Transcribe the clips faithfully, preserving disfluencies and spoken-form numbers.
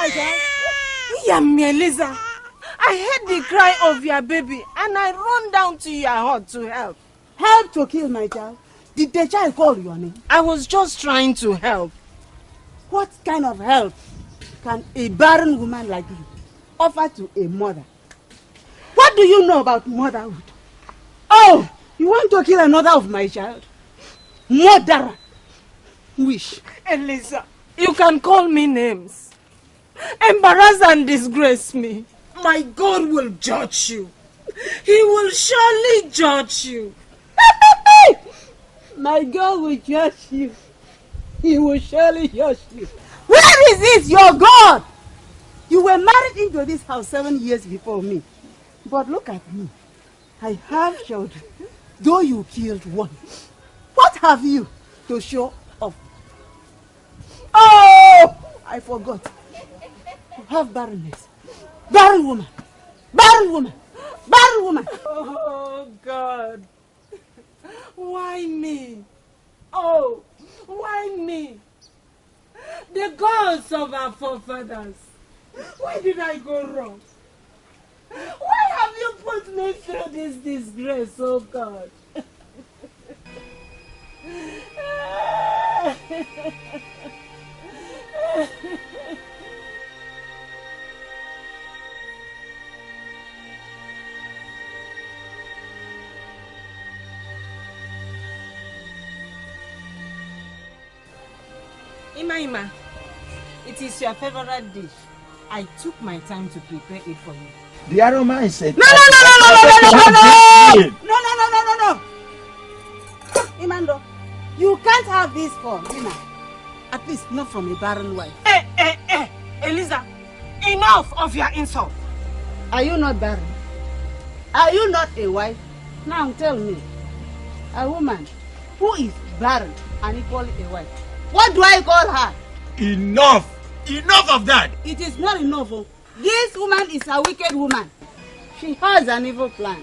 like that? Yamieliza, I heard the cry of your baby and I run down to your hut to help. Help to kill my child? Did the child call your name? I was just trying to help. What kind of help can a barren woman like you offer to a mother? What do you know about motherhood? Oh, you want to kill another of my child? Murderer! Wish. Eliza, you can call me names. Embarrass and disgrace me. My God will judge you. He will surely judge you. My God will judge you. He will surely judge you. Where is this your God? You were married into this house seven years before me. But look at me. I have children, though you killed one. What have you to show off? Oh, I forgot. You have barrenness. Barren woman. Barren woman. Barren woman. Oh, God. Why me? Oh, why me? The gods of our forefathers. Why did I go wrong? Why have you put me through this disgrace, oh God? Ima Ima, it is your favorite dish. I took my time to prepare it for you. The aroma is a... No, no, no, no, no, no, no, no, no, no, no, no, no, no. Imando, you can't have this for dinner. At least not from a barren wife. Hey, hey, hey, Eliza, enough of your insult. Are you not barren? Are you not a wife? Now tell me, a woman who is barren and equally a wife, what do I call her? Enough. Enough of that. It is not enough. This woman is a wicked woman. She has an evil plan.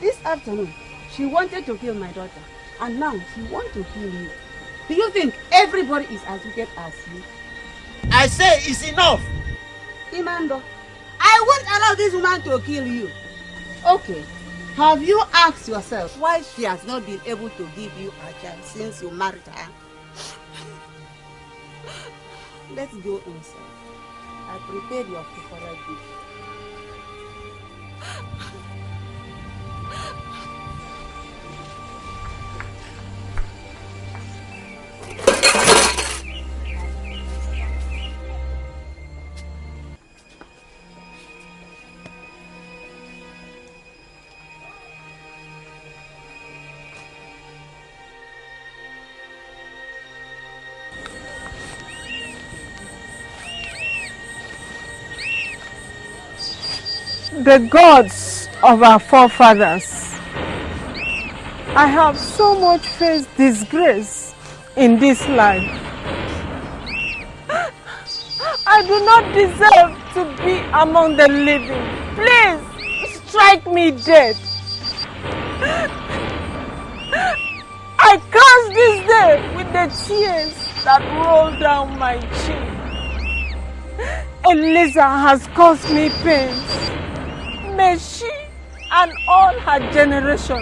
This afternoon, she wanted to kill my daughter. And now, she wants to kill you. Do you think everybody is as wicked as you? I say it's enough. Imando, I won't allow this woman to kill you. Okay. Have you asked yourself why she has not been able to give you a child since you married her? Let's go inside. I prepared your food for that dish. The gods of our forefathers. I have so much faced disgrace in this life. I do not deserve to be among the living. Please strike me dead. I curse this day with the tears that roll down my cheek. Eliza has caused me pain. May she and all her generation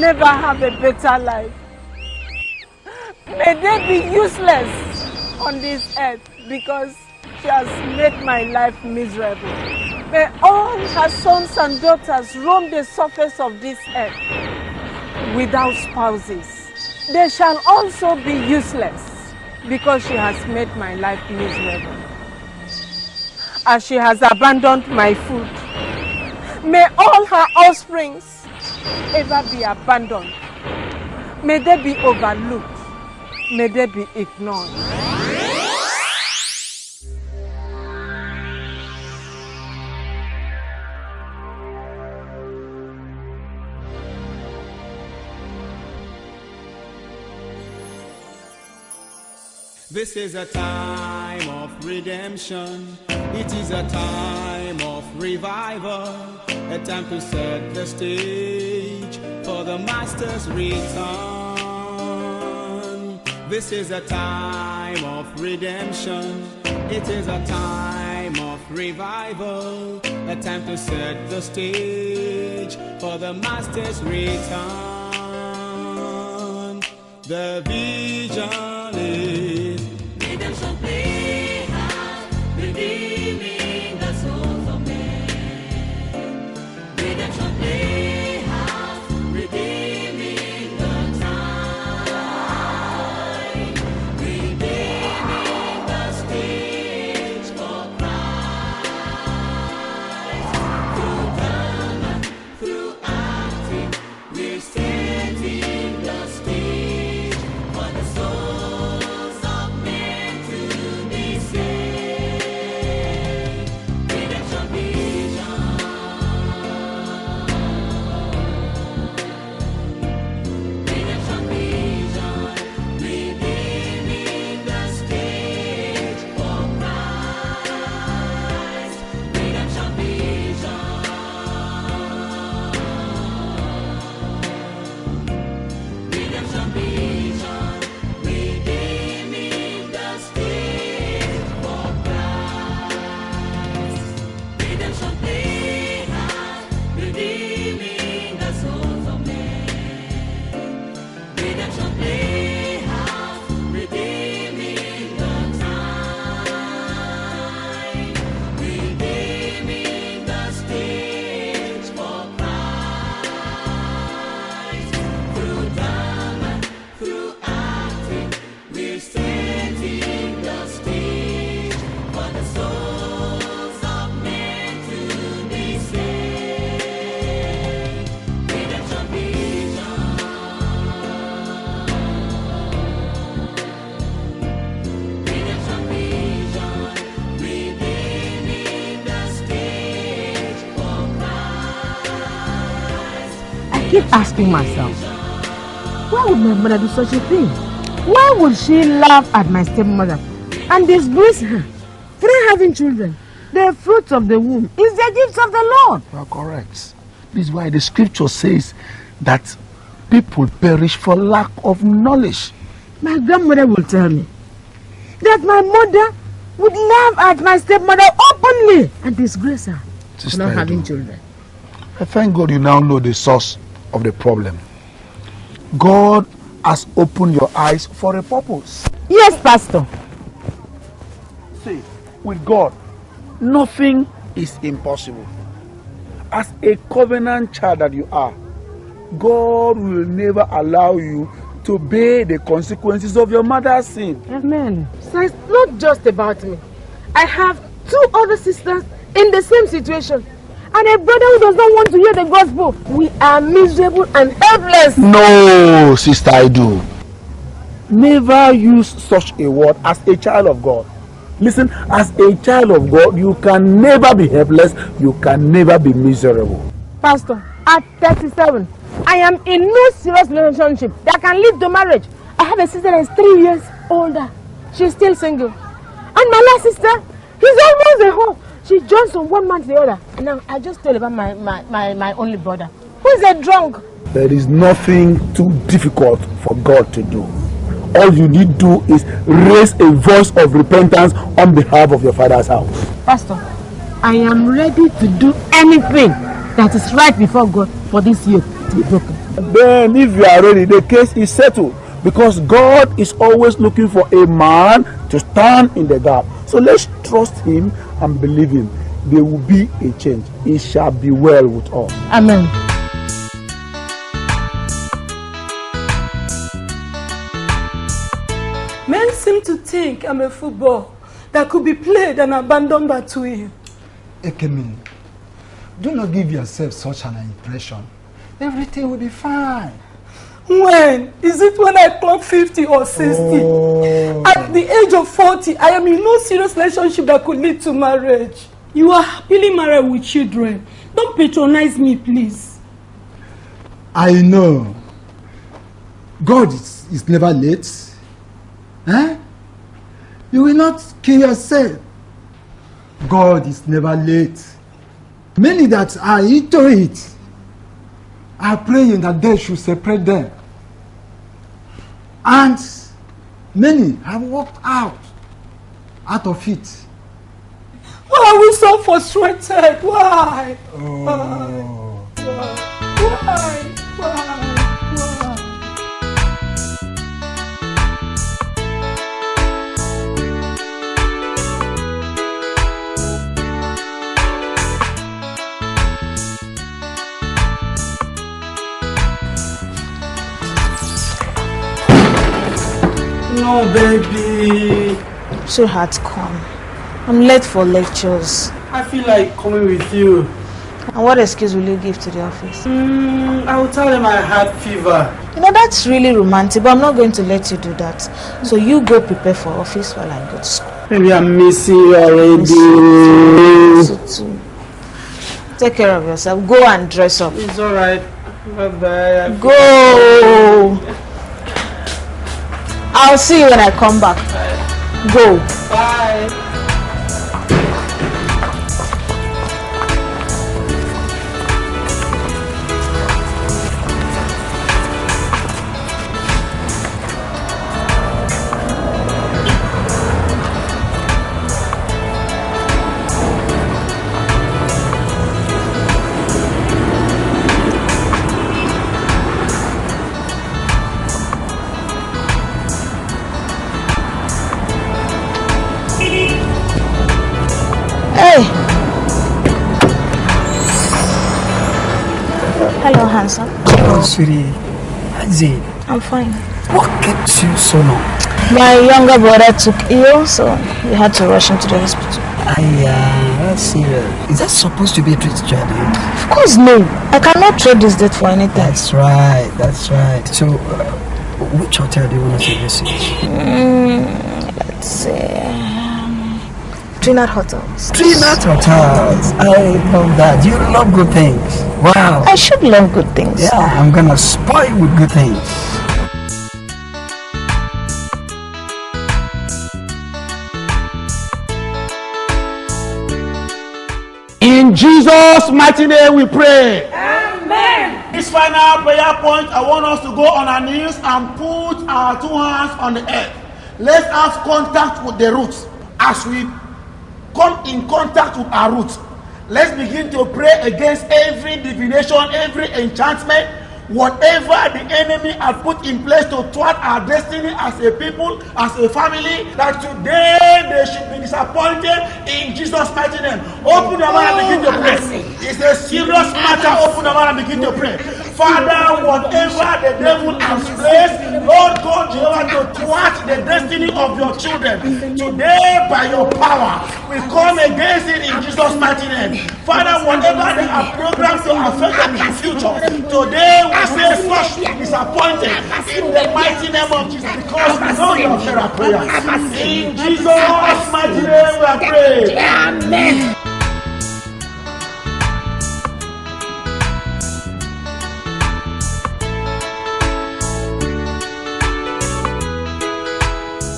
never have a better life. May they be useless on this earth because she has made my life miserable. May all her sons and daughters roam the surface of this earth without spouses. They shall also be useless because she has made my life miserable. As she has abandoned my food, may all her offsprings ever be abandoned. May they be overlooked. May they be ignored. This is a time of redemption. It is a time of revival, a time to set the stage for the Master's return. This is a time of redemption. It is a time of revival, a time to set the stage for the Master's return. The vision is redemption play out, redeeming the souls of men. Redemption play out, redeeming. I keep asking myself, why would my mother do such a thing? Why would she laugh at my stepmother and disgrace her? Three having children, the fruits of the womb is the gifts of the Lord. You are correct. This is why the scripture says that people perish for lack of knowledge. My grandmother will tell me that my mother would laugh at my stepmother openly and disgrace her for not having children. I thank God you now know the source of the problem. God has opened your eyes for a purpose. Yes, Pastor. See, with God, nothing is impossible. As a covenant child that you are, God will never allow you to bear the consequences of your mother's sin. Amen. So it's not just about me. I have two other sisters in the same situation. And a brother who does not want to hear the gospel. We are miserable and helpless. No, sister, I do. Never use such a word as a child of God. Listen, as a child of God, you can never be helpless. You can never be miserable. Pastor, at thirty-seven, I am in no serious relationship that can lead to marriage. I have a sister that is three years older. She's still single. And my last sister, he's almost a hoe. She jumps from one man to the other. And now I just told about my, my, my, my only brother, who is a drunk. There is nothing too difficult for God to do. All you need to do is raise a voice of repentance on behalf of your father's house. Pastor, I am ready to do anything that is right before God for this yoke to be broken. Then if you are ready, the case is settled. Because God is always looking for a man to stand in the gap. So let's trust him and believe him. There will be a change. It shall be well with us. Amen. Men seem to think I'm a football that could be played and abandoned by two of you. Ekemini, do not give yourself such an impression. Everything will be fine. When? Is it when I clock fifty or sixty? Oh. At the age of forty, I am in no serious relationship that could lead to marriage. You are happily married with children. Don't patronize me, please. I know. God is, is never late. Eh? You will not kill yourself. God is never late. Many that are into it are praying that they should separate them. And many have walked out out of it. Why are we so frustrated? Why? Oh. Why? Why? Why? Why? No, baby. So hard to come. I'm late for lectures. I feel like coming with you. And what excuse will you give to the office? Mm, I will tell them I had fever. You know, that's really romantic, but I'm not going to let you do that. So you go prepare for office while I go to school. Maybe I'm missing you already. So too. So too. Take care of yourself. Go and dress up. It's alright. Bye-bye. Go. I'll see you when I come back. Bye. Go. Bye. Sweetie, how's it? I'm fine. What kept you so long? My younger brother took ill, so we had to rush him to the hospital. I, uh, that's serious. Is that supposed to be a treat, Jordan? Of course, no. I cannot trade this date for anything. That's right, that's right. So, uh, which hotel do you want us to visit? Mm, let's see. Trinidad Hotels. Trinidad Hotels. I love that. You love good things. Wow. I should love good things. Yeah, I'm gonna spoil you with good things. In Jesus' mighty name we pray. Amen. This final prayer point, I want us to go on our knees and put our two hands on the earth. Let's have contact with the roots as we come in contact with our roots. Let's begin to pray against every divination, every enchantment, whatever the enemy has put in place to thwart our destiny as a people, as a family, that today they should be disappointed in Jesus' mighty name. Open the mouth and begin to pray. It's a serious matter. Open the mouth and begin to pray. Father, whatever the devil has placed, Lord God, Jehovah, to thwart the destiny of your children, today by your power, we come against it in Jesus' mighty name. Father, whatever they have programmed to affect them in the future, today we say such disappointed in the mighty name of Jesus, because we know your prayer. In Jesus' mighty name we pray. Amen.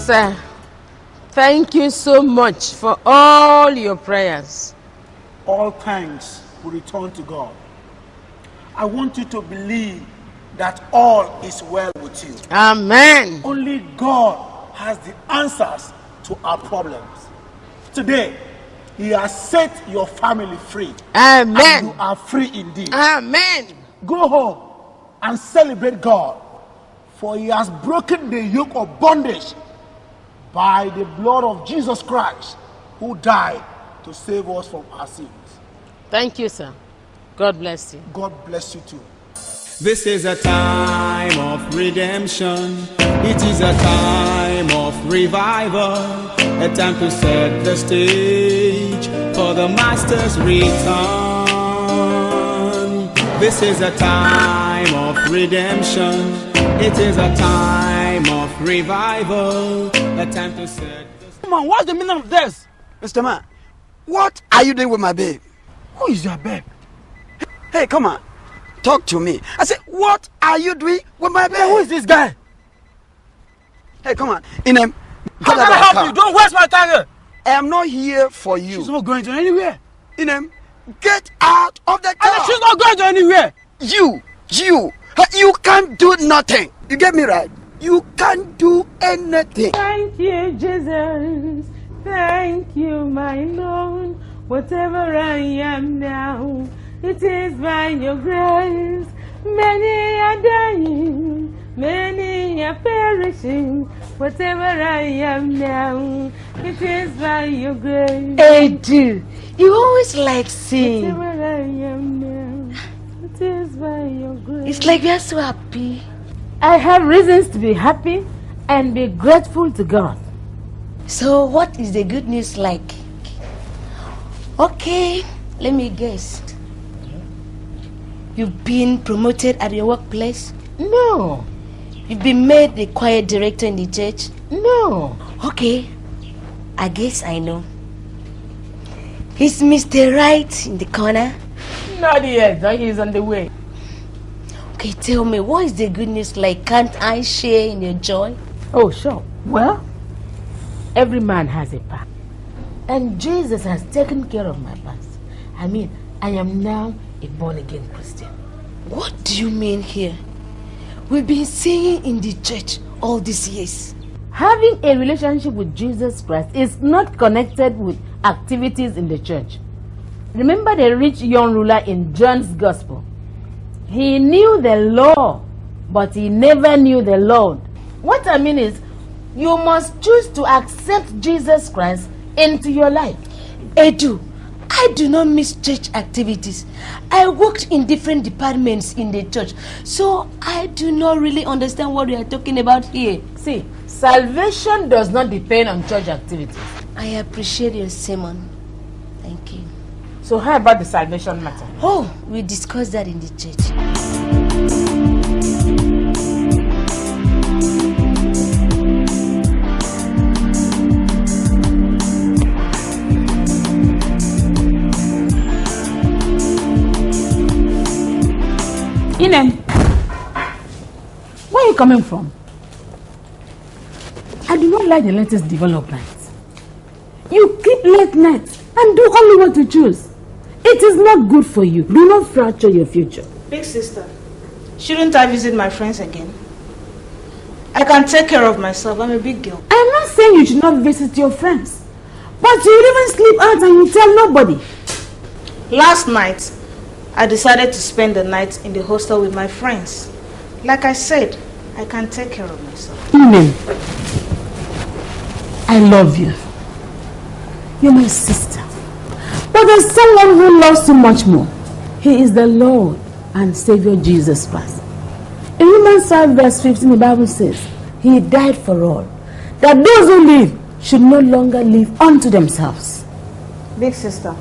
Sir, thank you so much for all your prayers. All thanks will return to God. I want you to believe that all is well with you. Amen. Only God has the answers to our problems. Today, He has set your family free. Amen. And you are free indeed. Amen. Go home and celebrate God, for He has broken the yoke of bondage by the blood of Jesus Christ, who died to save us from our sins. Thank you, sir. God bless you. God bless you too. This is a time of redemption. It is a time of revival. A time to set the stage for the Master's return. This is a time of redemption. It is a time of revival, the time to set the... Man, what's the meaning of this? Mister Man, what are you doing with my babe? Who is your babe? Hey, come on, talk to me. I said, what are you doing with my babe? Hey, who is this guy? Hey, come on. In a... How can I help you? Don't waste my time here. I am not here for you. She's not going to anywhere. In a... Get out of the car. She's not going to anywhere. You, you, you can't do nothing. You get me right? You can't do anything. Thank you, Jesus. Thank you, my Lord, whatever I am now, it is by your grace. Many are dying, many are perishing. Whatever I am now, it is by your grace. Edu, you always like singing. Whatever I am now, it is by your grace. It's like we are so happy. I have reasons to be happy and be grateful to God. So what is the good news like? Okay, let me guess. You've been promoted at your workplace? No. You've been made the choir director in the church? No. Okay, I guess I know. Is Mister Right in the corner? Not yet, he's on the way. Okay, tell me, what is the good news like? Can't I share in your joy? Oh, sure. Well, every man has a past. And Jesus has taken care of my past. I mean, I am now a born-again Christian. What do you mean here? We've been singing in the church all these years. Having a relationship with Jesus Christ is not connected with activities in the church. Remember the rich young ruler in John's Gospel? He knew the law, but he never knew the Lord. What I mean is, you must choose to accept Jesus Christ into your life. Edu, I do not miss church activities. I worked in different departments in the church, so I do not really understand what we are talking about here. See, salvation does not depend on church activities. I appreciate your sermon. Thank you. So how about the salvation matter? Oh, we discussed that in the church. Inem, where are you coming from? I do not like the latest developments. You keep late nights and do only what you choose. It is not good for you. Do not fracture your future. Big sister, shouldn't I visit my friends again? I can take care of myself. I'm a big girl. I am not saying you should not visit your friends. But you even sleep out and you tell nobody. Last night, I decided to spend the night in the hostel with my friends. Like I said, I can take care of myself. Amen. I love you. You're my sister. But there's someone who loves you much more. He is the Lord and Savior Jesus Christ. In Romans five verse fifteen, the Bible says, He died for all, that those who live should no longer live unto themselves. Big sister,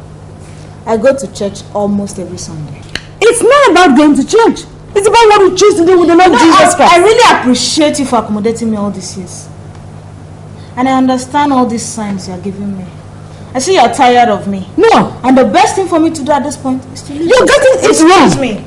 I go to church almost every Sunday. It's not about going to church. It's about what you choose to do with the Lord no, Jesus Christ. I, I really appreciate you for accommodating me all these years. And I understand all these signs you are giving me. I see you are tired of me. No. And the best thing for me to do at this point is to leave. You're getting it wrong. Excuse me.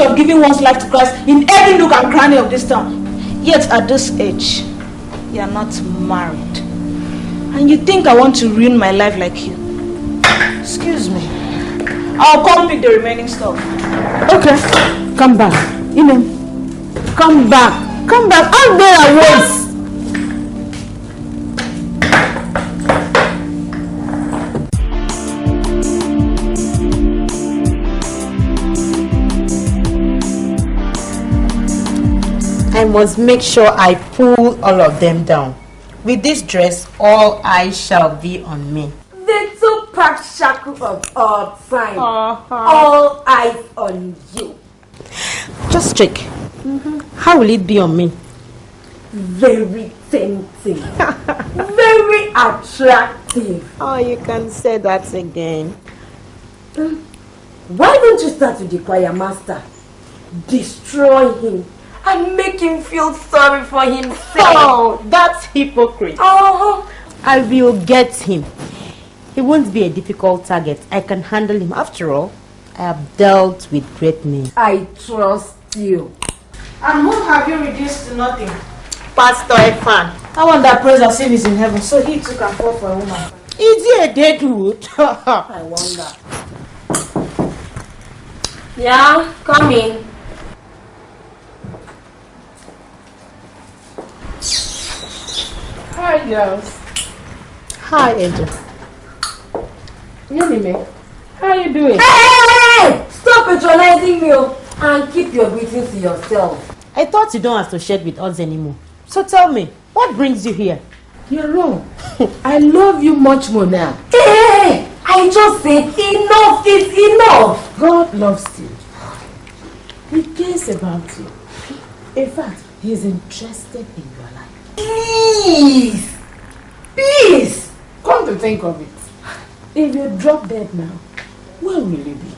Of giving one's life to Christ in every nook and cranny of this town. Yet at this age, you are not married. And you think I want to ruin my life like you. Excuse me. I'll come pick the remaining stuff. Okay. Come back. You know. Come back. Come back. Out there I was. Must make sure I pull all of them down. With this dress, all eyes shall be on me. The two-pack shackle of all time. Uh-huh. All eyes on you. Just check. Mm-hmm. How will it be on me? Very tempting. Very attractive. Oh, you can say that again. Why don't you start with the choir master? Destroy him. And make him feel sorry for himself. Oh, that's hypocrite. Oh, I will get him. He won't be a difficult target. I can handle him. After all, I have dealt with great men. I trust you. And whom have you reduced to nothing? Pastor Efan. I want that praise of sin is in heaven, so he too can fall for a woman. Is he a deadwood? I wonder. Yeah, come in. Hi, girls. Hi, Angel. Yunime, how are you doing? Hey! Stop patronizing me and keep your greetings to yourself. I thought you don't have to share with us anymore. So tell me, what brings you here? You're wrong. I love you much more now. Hey! I just said enough is enough! God loves you. He cares about you. In fact, he's interested in your life. Please! Please! Come to think of it, if you drop dead now, where will you be?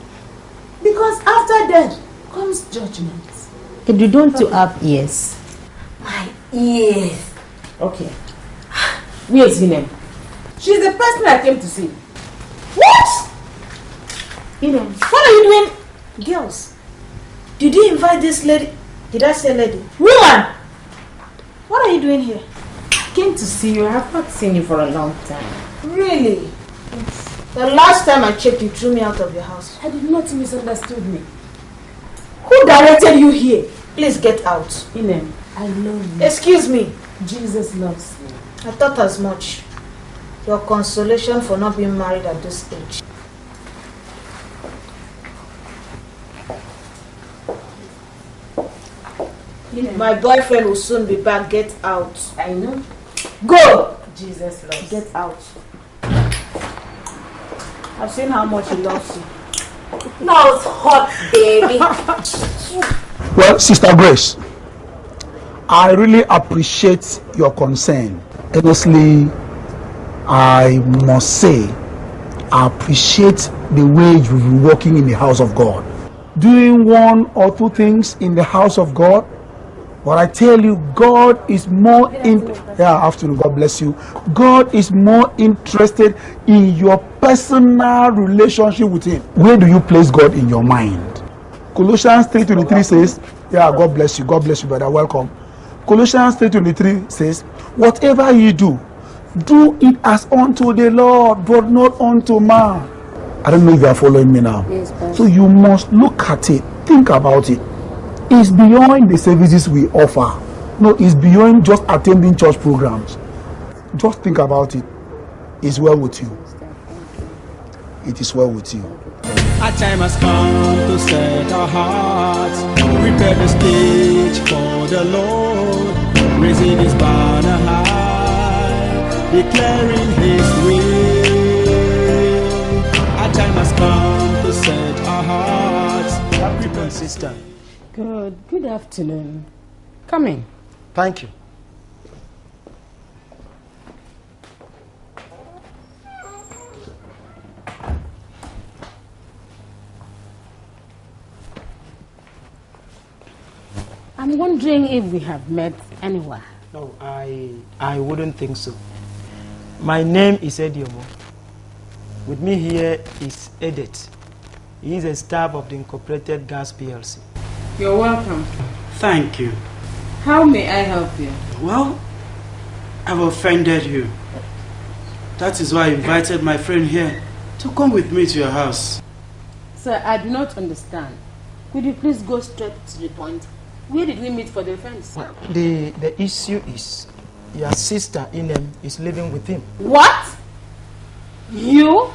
Because after death comes judgment. If you don't you have ears? My ears! Okay. Where is Inem? She's the person I came to see. What? Inem, what are you doing? Girls, did you invite this lady? Did I say lady? Woman! What are you doing here? I came to see you. I have not seen you for a long time. Really? The last time I checked, you threw me out of your house. I did not misunderstood me. Who directed you here? Please get out. Inem, I love you. Excuse me. Jesus loves me. I thought as much. Your consolation for not being married at this age. Inem. My boyfriend will soon be back. Get out. I know. Go! Jesus loves. Get out. I've seen how much he loves you. Now it's hot, baby. Well, Sister Grace, I really appreciate your concern. Honestly, I must say, I appreciate the way you've been working in the house of God. Doing one or two things in the house of God, but I tell you, God is more in yeah, afternoon, God bless you. God is more interested in your personal relationship with Him. Where do you place God in your mind? Colossians three twenty-three says, yeah, God bless you, God bless you, brother. Welcome. Colossians three twenty-three says, whatever you do, do it as unto the Lord, but not unto man. I don't know if you are following me now. Yes, so you must look at it, think about it. It's beyond the services we offer. No, it's beyond just attending church programs. Just think about it. It's well with you. It is well with you. Our time has come to set our hearts. Prepare the stage for the Lord. Raising His banner high. Declaring His will. Our time has come to set our hearts. Prepare, sister. Good. Good afternoon. Come in. Thank you. I'm wondering if we have met anywhere. No, I I wouldn't think so. My name is Ediomo. With me here is Edet. He is a staff of the Incorporated Gas P L C. You're welcome. Thank you. How may I help you? Well, I've offended you. That is why I invited my friend here to come with me to your house. Sir, I do not understand. Could you please go straight to the point? Where did we meet for the offense? Well, the, the issue is your sister Inem is living with him. What? You?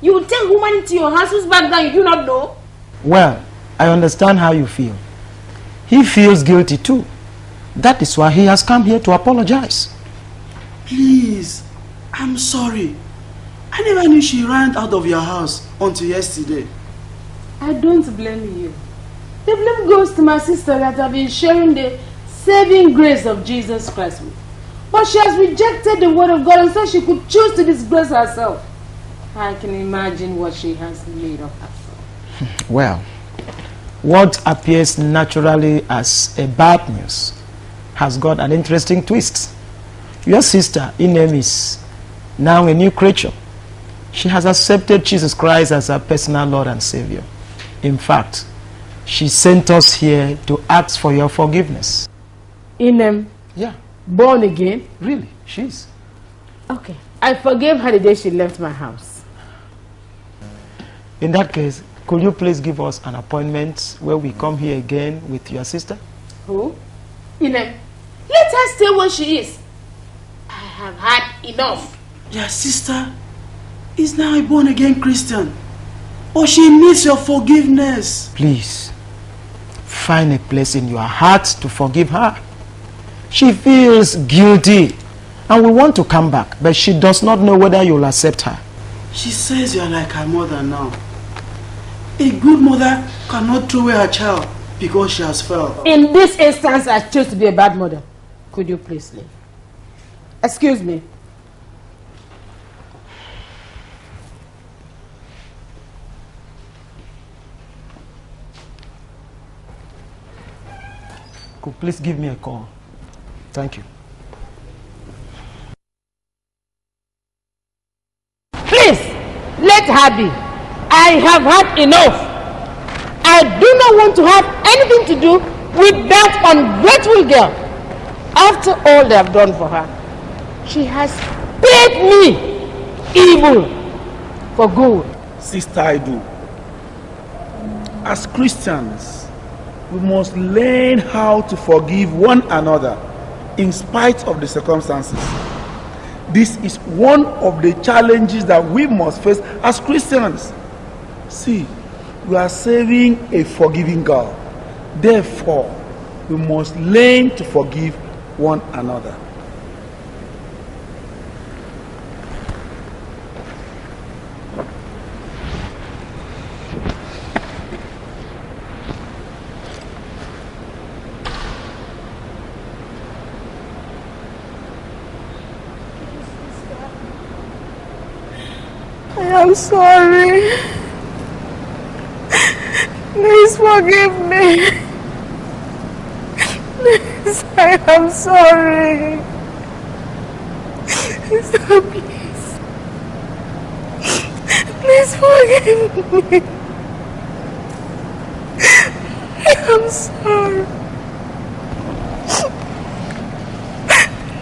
You would take woman into your house whose background you do not know? Well, I understand how you feel. He feels guilty too. That is why he has come here to apologize. Please, I'm sorry. I never knew she ran out of your house until yesterday. I don't blame you. The blame goes to my sister that I've been sharing the saving grace of Jesus Christ with. But she has rejected the word of God and so she could choose to disgrace herself. I can imagine what she has made of herself. Well, what appears naturally as a bad news has got an interesting twist. Your sister, Inem, is now a new creature. She has accepted Jesus Christ as her personal Lord and Savior. In fact, she sent us here to ask for your forgiveness. In um, yeah. Born again? Really, she is. Okay. I forgave her the day she left my house. In that case, could you please give us an appointment where we come here again with your sister? Who? Inem, let her stay where she is. I have had enough. Your sister is now a born-again Christian. Oh, she needs your forgiveness. Please, find a place in your heart to forgive her. She feels guilty and we want to come back, but she does not know whether you'll accept her. She says you're like her mother now. A good mother cannot throw away her child because she has failed. In this instance, I chose to be a bad mother. Could you please leave? Excuse me. Could please give me a call? Thank you. Please, let her be. I have had enough. I do not want to have anything to do with that ungrateful girl. After all they have done for her, she has paid me evil for good. Sister, I do. As Christians, we must learn how to forgive one another in spite of the circumstances. This is one of the challenges that we must face as Christians. See, we are serving a forgiving God. Therefore, we must learn to forgive one another. I am sorry. Please forgive me. Please, I am sorry. So please, please forgive me. I am sorry.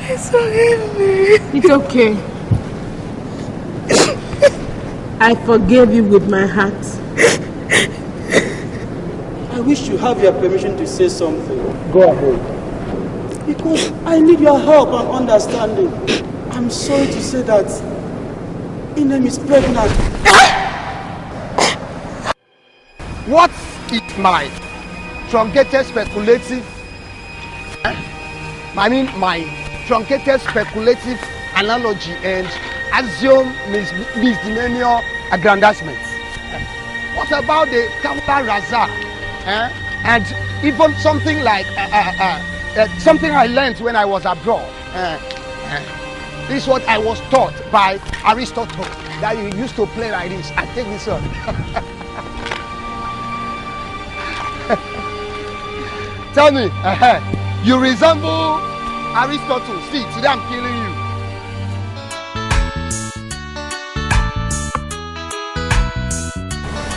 Please forgive me. It's okay. I forgive you with my heart. I wish you have your permission to say something. Go ahead. Because I need your help and understanding. I'm sorry to say that Inem is pregnant. What's it, my truncated speculative? I mean, my truncated speculative analogy and axiom misdemeanor aggrandizement. What about the Kawa Raza? Uh, and even something like uh, uh, uh, uh, something I learned when I was abroad. Uh, uh, this is what I was taught by Aristotle, that you used to play like this. I take this one. Tell me, uh -huh, you resemble Aristotle. See, today I'm killing you.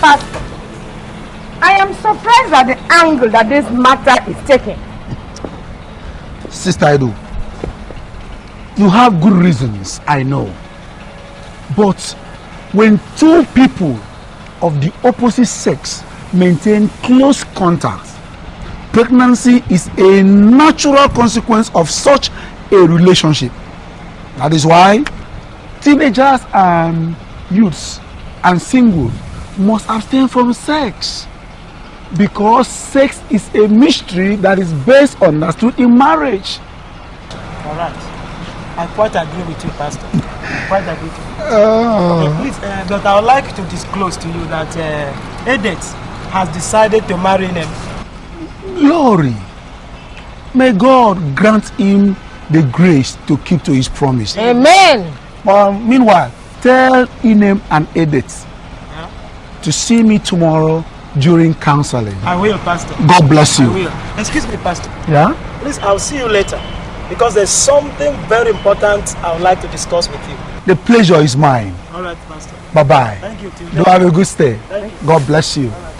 Pastor, I am surprised at the angle that this matter is taking. Sister Edu, you have good reasons, I know. But when two people of the opposite sex maintain close contact, pregnancy is a natural consequence of such a relationship. That is why teenagers and youths and singles must abstain from sex. Because sex is a mystery that is best understood in marriage. All right. I quite agree with you, Pastor. I quite agree with you. Uh, okay, please, uh, but I would like to disclose to you that uh, Edith has decided to marry him. Glory. May God grant him the grace to keep to his promise. Amen. Um, meanwhile, tell Inem and Edith yeah. to see me tomorrow during counseling. I will, Pastor. God bless you. I will. Excuse me, Pastor. Yeah? Please, I'll see you later. Because there's something very important I would like to discuss with you. The pleasure is mine. All right, Pastor. Bye-bye. Thank you. Till Do have a good stay. Thank you. God bless you. Right.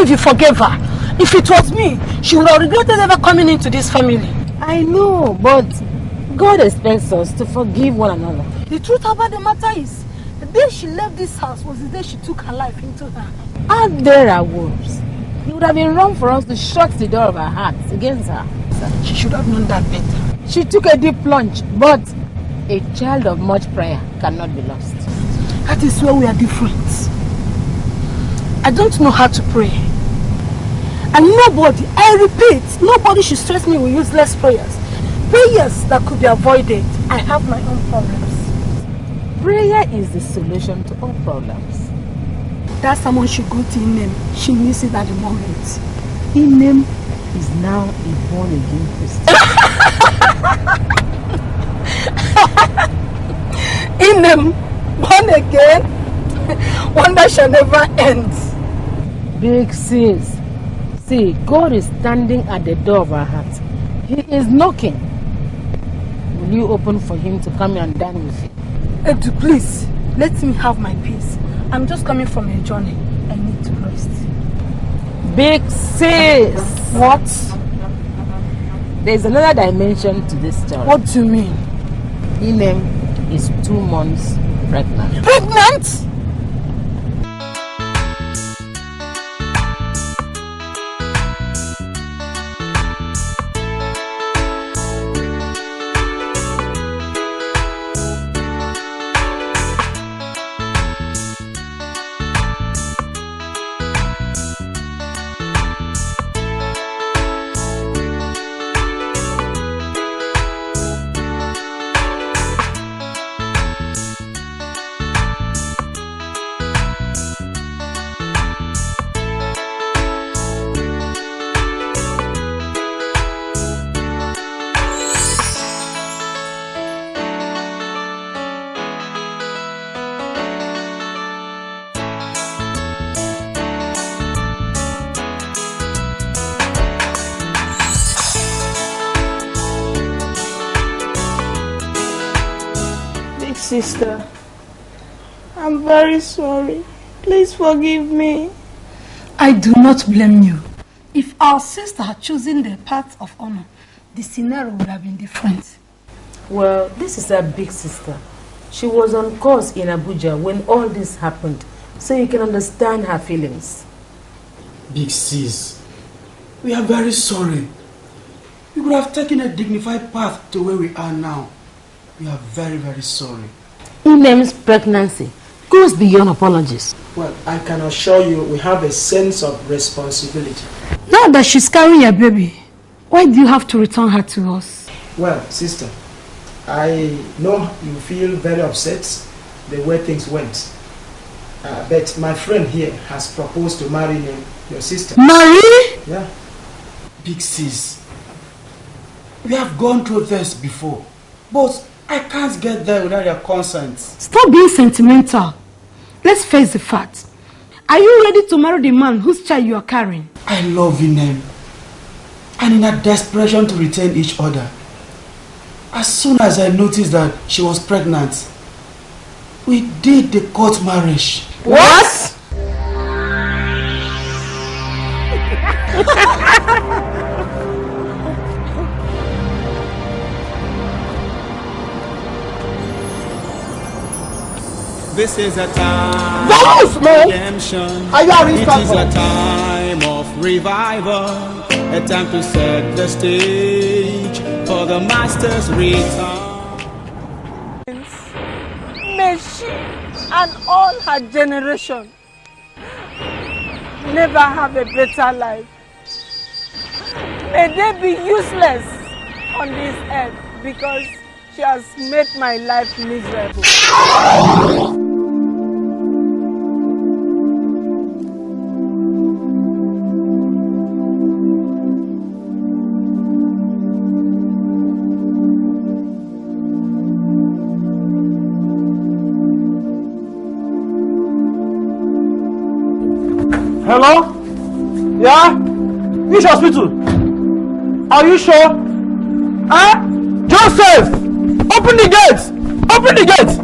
If you forgave her, if it was me, she would have regretted ever coming into this family. I know, but God expects us to forgive one another. The truth about the matter is, the day she left this house was the day she took her life into her. And there are wolves. It would have been wrong for us to shut the door of our hearts against her. She should have known that better. She took a deep plunge, but a child of much prayer cannot be lost. That is where we are different. I don't know how to pray. And nobody, I repeat, nobody should stress me with useless prayers. Prayers that could be avoided. I have my own problems. Prayer is the solution to all problems. That someone should go to Inem. She needs it at the moment. Inem is now a born again Christian. Inem, born again, one that shall never end. Big sis, see, God is standing at the door of our hearts. He is knocking. Will you open for him to come and dine with you? Edu, please, let me have my peace. I'm just coming from a journey. I need to rest. Big sis! What? There's another dimension to this story. What do you mean? Inem is two months pregnant. Pregnant?! Sister, I'm very sorry. Please forgive me. I do not blame you. If our sister had chosen the path of honor, the scenario would have been different. Well, this is our big sister. She was on course in Abuja when all this happened, so you can understand her feelings. Big sis, we are very sorry. We could have taken a dignified path to where we are now. We are very, very sorry. Inem's pregnancy goes beyond apologies. Well, I can assure you we have a sense of responsibility. Now that she's carrying a baby, why do you have to return her to us? Well, sister, I know you feel very upset the way things went. Uh, but my friend here has proposed to marry him, your sister. Marry? Yeah. Big sis, we have gone through this before, but I can't get there without your consent. Stop being sentimental. Let's face the fact. Are you ready to marry the man whose child you are carrying? I love Inem. And in a desperation to retain each other, as soon as I noticed that she was pregnant, we did the court marriage. What? This is a time of redemption. It is a time of revival. A time to set the stage for the Master's return. May she and all her generation never have a better life. May they be useless on this earth because she has made my life miserable. Hello? Yeah? Which hospital? Are you sure? Huh? Joseph! Open the gate! Open the gate!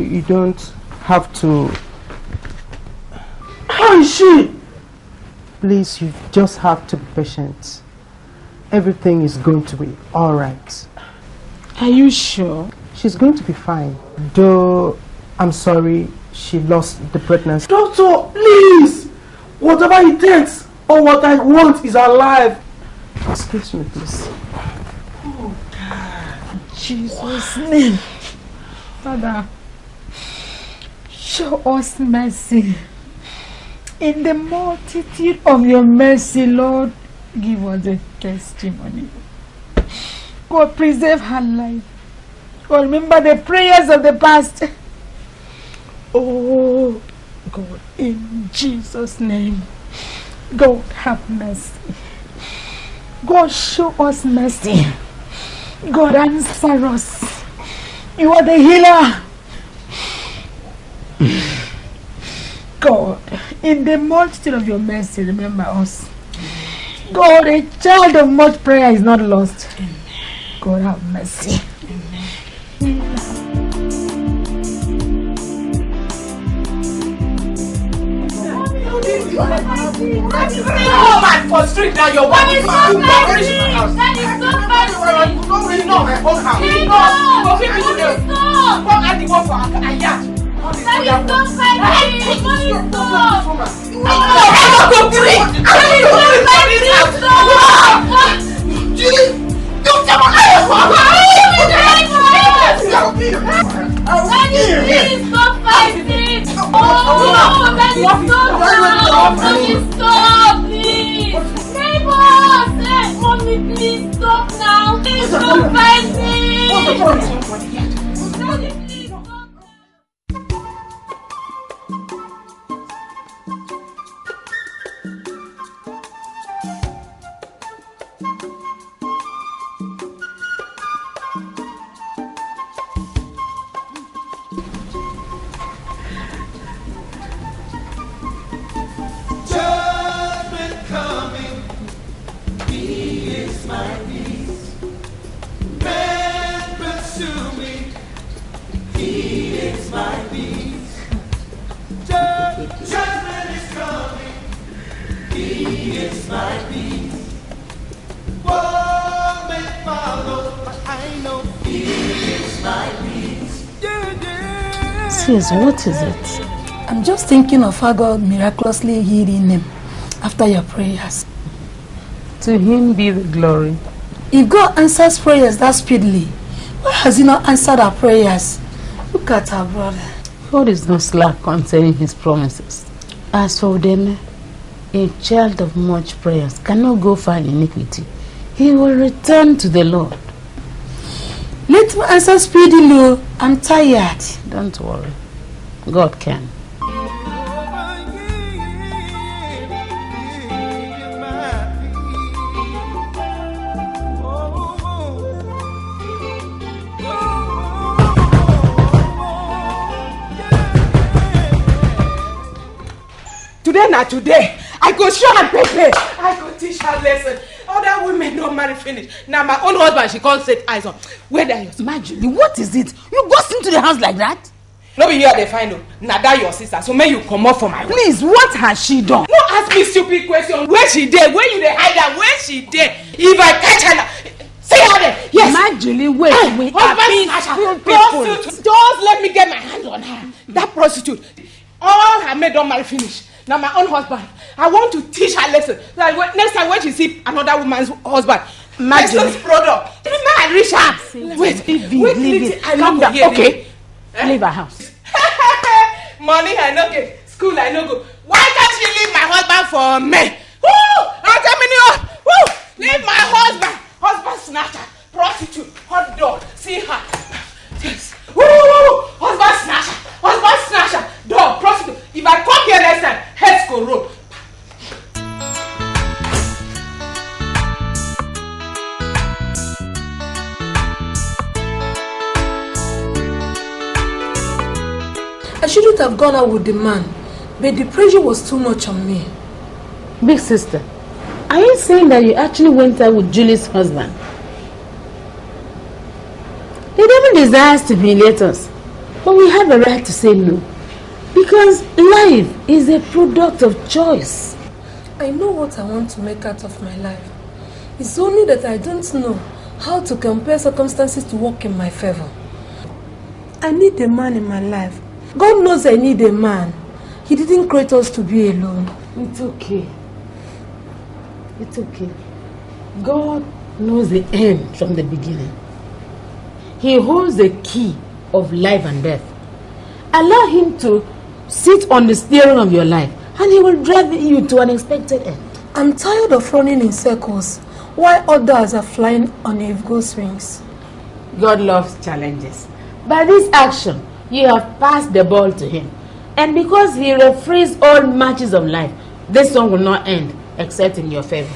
You don't have to. How is she? Please, you just have to be patient. Everything is going to be all right. Are you sure? She's going to be fine. Though, I'm sorry, she lost the pregnancy. Doctor, please! Whatever it takes, or what I want is alive. Excuse me, please. Oh, God. Jesus' name. Father. Show us mercy. In the multitude of your mercy, Lord, give us a testimony. God, preserve her life. God, remember the prayers of the past. Oh, God, in Jesus' name, God, have mercy. God, show us mercy. God, answer us. You are the healer. God, in the multitude of your mercy, remember us. God, a child of much prayer is not lost. Amen. God, have mercy. Amen. Woman, constrict now your wife. That is so bad. You know my own house. You know, Daddy, don't fight me! Mommy, stop! Mommy, please stop! What is it? I'm just thinking of how God miraculously healing him after your prayers. To him be the glory. If God answers prayers that speedily, why has he not answered our prayers? Look at our brother. God is no slack concerning his promises. As for them, a child of much prayers cannot go far in iniquity. He will return to the Lord. Let me answer speedily. I'm tired. Don't worry. God can. Today, not today. I go show her baby. I go teach her lesson. Other women don't marry finish. Now my own husband, she can't set eyes on. Where are you? Marjorie, what is it? You go into the house like that? No be here they find you. Now that your sister, so may you come up for my wife. Please, what has she done? No, ask me stupid question. Where she did? Where you they hide her? Where she did? If I catch her now, say her there. Yes. Imagine, wait, I, wait. Husband, people. Just let me get my hand on her. That prostitute. All her maid don't marry finish. Now my own husband. I want to teach her lesson. Like next time when she see another woman's husband. Imagine. Product. Remember I reach her. Wait, leave it, leave it. Calm down. Okay. Eh? Leave her house. Money I no get, school I no go. Why can't she leave my husband for me? Woo! I'm coming up. Woo! Leave my husband. Husband snatcher, prostitute, hot dog. See her. Yes. Woo! Husband snatcher, husband snatcher, dog, prostitute. If I come here next time, heads go roll. I shouldn't have gone out with the man, but the pressure was too much on me. Big sister, are you saying that you actually went out with Julie's husband? The devil desires to humiliate us, but we have a right to say no, because life is a product of choice. I know what I want to make out of my life. It's only that I don't know how to compare circumstances to work in my favor. I need a man in my life. God knows I need a man. He didn't create us to be alone. It's okay. It's okay. God knows the end from the beginning. He holds the key of life and death. Allow him to sit on the steering of your life and he will drive you to an expected end. I'm tired of running in circles while others are flying on a ghost wings. God loves challenges. By this action, you have passed the ball to him. And because he refrains all matches of life, this one will not end except in your favor.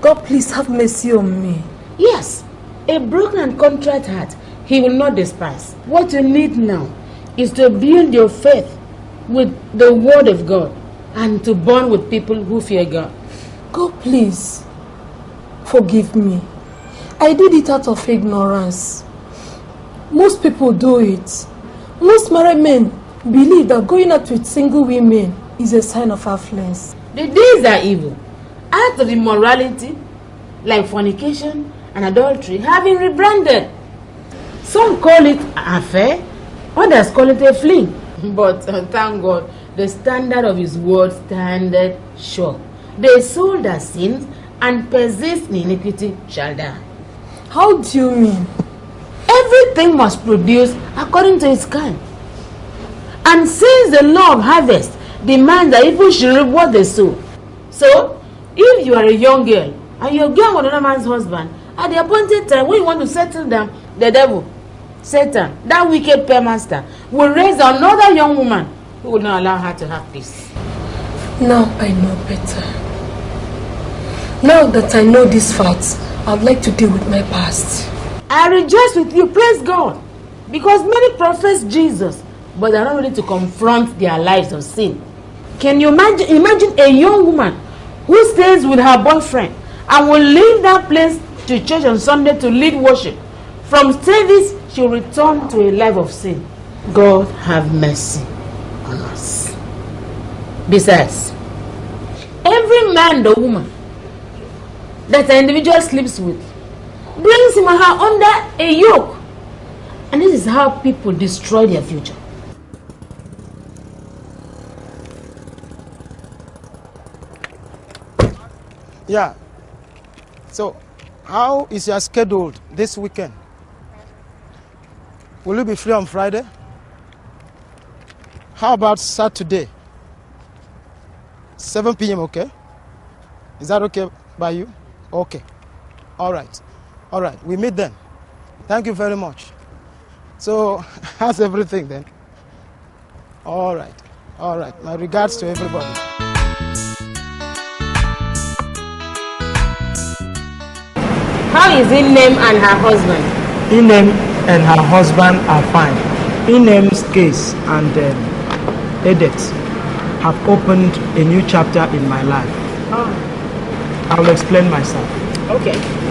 God, please have mercy on me. Yes, a broken and contrite heart, he will not despise. What you need now is to build your faith with the word of God and to bond with people who fear God. God, please forgive me. I did it out of ignorance. Most people do it. Most married men believe that going out with single women is a sign of affluence. The days are evil. Acts of immorality, like fornication and adultery, have been rebranded. Some call it an affair, others call it a fling. But uh, thank God, the standard of His word standeth sure. The soul that sins and persists in iniquity shall die. How do you mean? Everything must produce according to its kind. And since the law of harvest demands that people should reap what they sow. So, if you are a young girl and you are going with another man's husband, at the appointed time when you want to settle down, the devil, Satan, that wicked paymaster, will raise another young woman who will not allow her to have peace. Now I know better. Now that I know these facts, I'd like to deal with my past. I rejoice with you, praise God, because many profess Jesus, but they are not ready to confront their lives of sin. Can you imagine, imagine a young woman who stays with her boyfriend and will leave that place to church on Sunday to lead worship? From service, she will return to a life of sin. God have mercy on us. Besides, every man or woman that an individual sleeps with brings him or her under a yoke. And this is how people destroy their future. Yeah. So, how is your schedule this weekend? Will you be free on Friday? How about Saturday? seven p m, okay? Is that okay by you? Okay. All right. All right, we meet then. Thank you very much. So, that's everything then. All right, all right. My regards to everybody. How is Inem and her husband? Inem and her husband are fine. Inem's case and um, edits have opened a new chapter in my life. Oh. I will explain myself. Okay.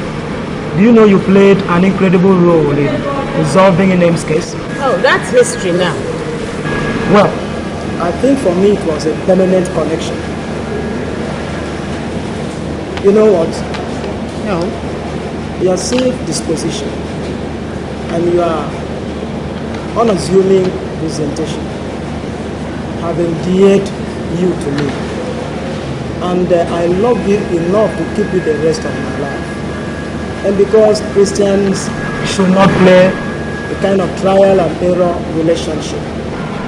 Do you know you played an incredible role in resolving Inem's case? Oh, that's history now. Well, I think for me it was a permanent connection. You know what? No. Your safe disposition and your unassuming presentation have endeared you to me. And uh, I love you enough to keep you the rest of my life. And because Christians should not play the kind of trial and error relationship.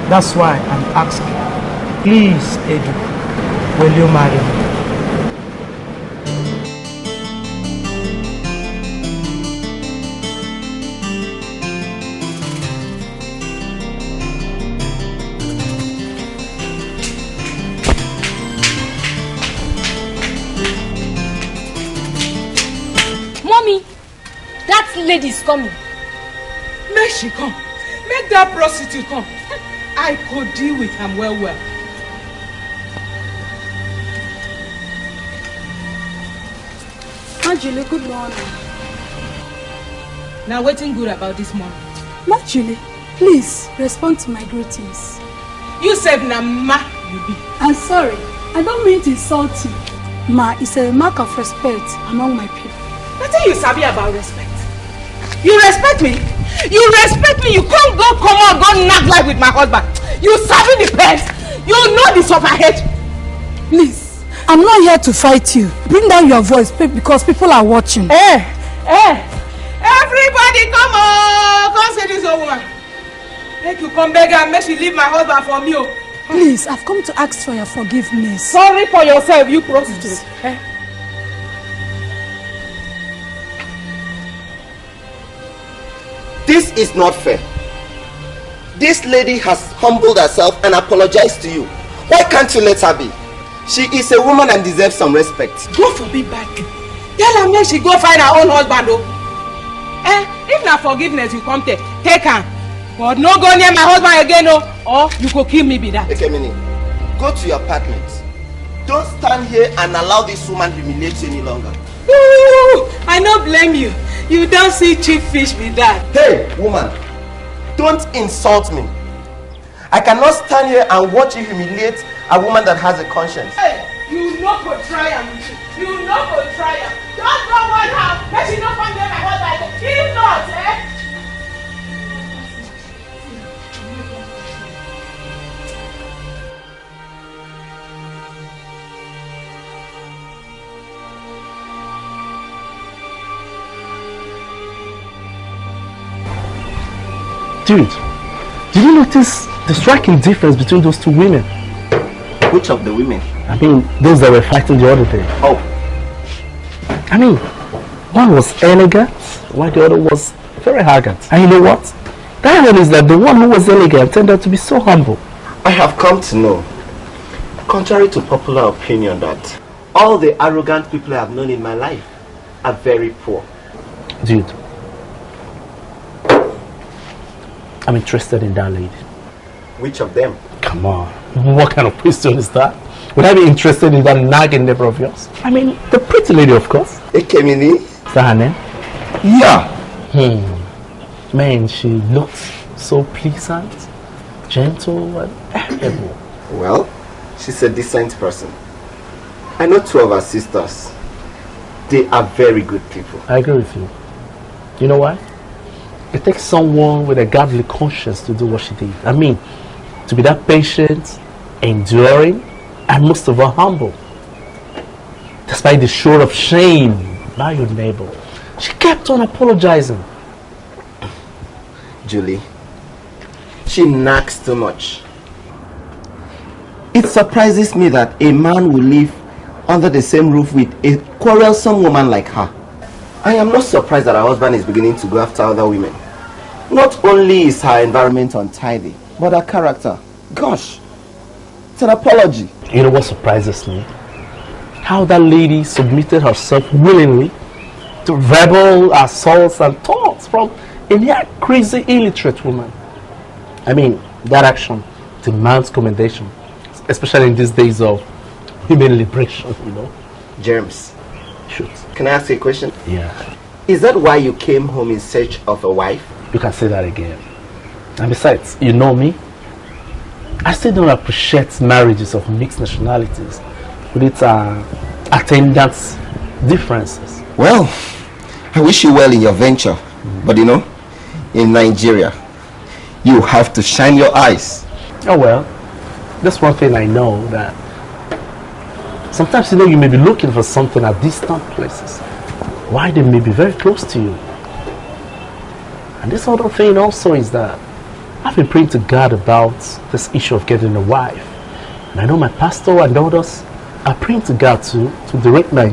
That's why I'm asking, please, Edu, will you marry me? Is coming. Make she come. Make that prostitute come. I could deal with him well, well. Julie, good morning. Now, waiting good about this morning. Not Julie. Please respond to my greetings. You said na ma you be. I'm sorry. I don't mean to insult you. Ma is a mark of respect among my people. Nothing you sabi about respect. You respect me? You respect me? You can't go come out, go knock life with my husband. You serving the pets. You know this of my head. Please, I'm not here to fight you. Bring down your voice because people are watching. Eh, eh. Everybody come on. Come see this old woman. Make you come beg and make she leave my husband for me. Please, I've come to ask for your forgiveness. Sorry for yourself, you prostitute. Eh? This is not fair. This lady has humbled herself and apologized to you. Why can't you let her be? She is a woman and deserves some respect. God forbid back. Tell her make she go find her own husband. Oh. Eh, if not forgiveness, you come take, take her. But no go near my husband again, oh, or you could kill me be that. Okay, Mini. Go to your apartment. Don't stand here and allow this woman humiliate you any longer. Ooh, I don't blame you. You don't see cheap fish with that. Hey, woman, don't insult me. I cannot stand here and watch you humiliate a woman that has a conscience. Hey, you not go try am. You not go try am. Don't go one house. Let you not find them my husband. If not, eh? Dude, did you notice the striking difference between those two women? Which of the women? I mean, those that were fighting the other day. Oh. I mean, one was elegant, while the other was very arrogant. And you know what? The irony is that the one who was elegant turned out to be so humble. I have come to know, contrary to popular opinion, that all the arrogant people I have known in my life are very poor. Dude. I'm interested in that lady. Which of them? Come on. What kind of question is that? Would I be interested in that nagging neighbor of yours? I mean, the pretty lady, of course. Ekemini. Is that her name? Yeah. Hmm. Man, she looks so pleasant, gentle, and agreeable. Well, she's a decent person. I know two of her sisters. They are very good people. I agree with you. You know why? It takes someone with a godly conscience to do what she did. I mean, to be that patient, enduring, and most of all humble. Despite the show of shame by your neighbor, she kept on apologizing. Julie, she nags too much. It surprises me that a man will live under the same roof with a quarrelsome woman like her. I am not surprised that her husband is beginning to go after other women. Not only is her environment untidy, but her character. Gosh, it's an apology. You know what surprises me? How that lady submitted herself willingly to verbal assaults and taunts from a near crazy illiterate woman. I mean, that action demands commendation, especially in these days of human liberation, you know. James. Shoot. Can I ask you a question? Yeah. Is that why you came home in search of a wife? You can say that again. And besides, you know me. I still don't appreciate marriages of mixed nationalities with its uh, attendant differences. Well, I wish you well in your venture, mm-hmm. but you know, in Nigeria, you have to shine your eyes. Oh well, that's one thing I know, that sometimes you know you may be looking for something at distant places, why they may be very close to you. And this other thing also is that I've been praying to God about this issue of getting a wife, and I know my pastor and others are praying to God to, to direct my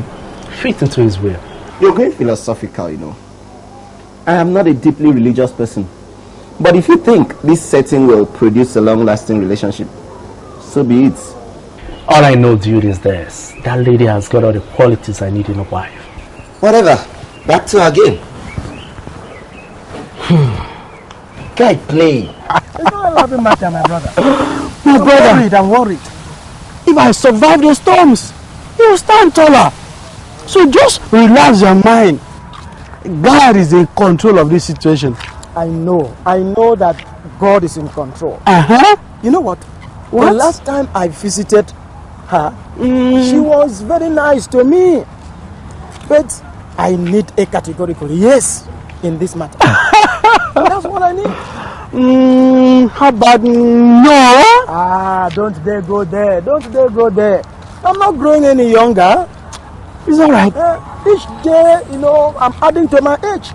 feet into His will. You're going philosophical, you know. I am not a deeply religious person, but if you think this setting will produce a long-lasting relationship, so be it. All I know, dude, is this: that lady has got all the qualities I need in a wife. Whatever, back to her game. Guy, play. It's not a loving matter, my brother. My I'm brother, worried, I'm worried. If I survive the storms, you will stand taller. So just relax your mind. God is in control of this situation. I know. I know that God is in control. Uh-huh. You know what? What? The last time I visited her, mm. she was very nice to me. But I need a categorical yes in this matter. That's what I need. Mm, how about no? Ah, don't they go there. Don't they go there. I'm not growing any younger. It's alright. Uh, each day, you know, I'm adding to my age.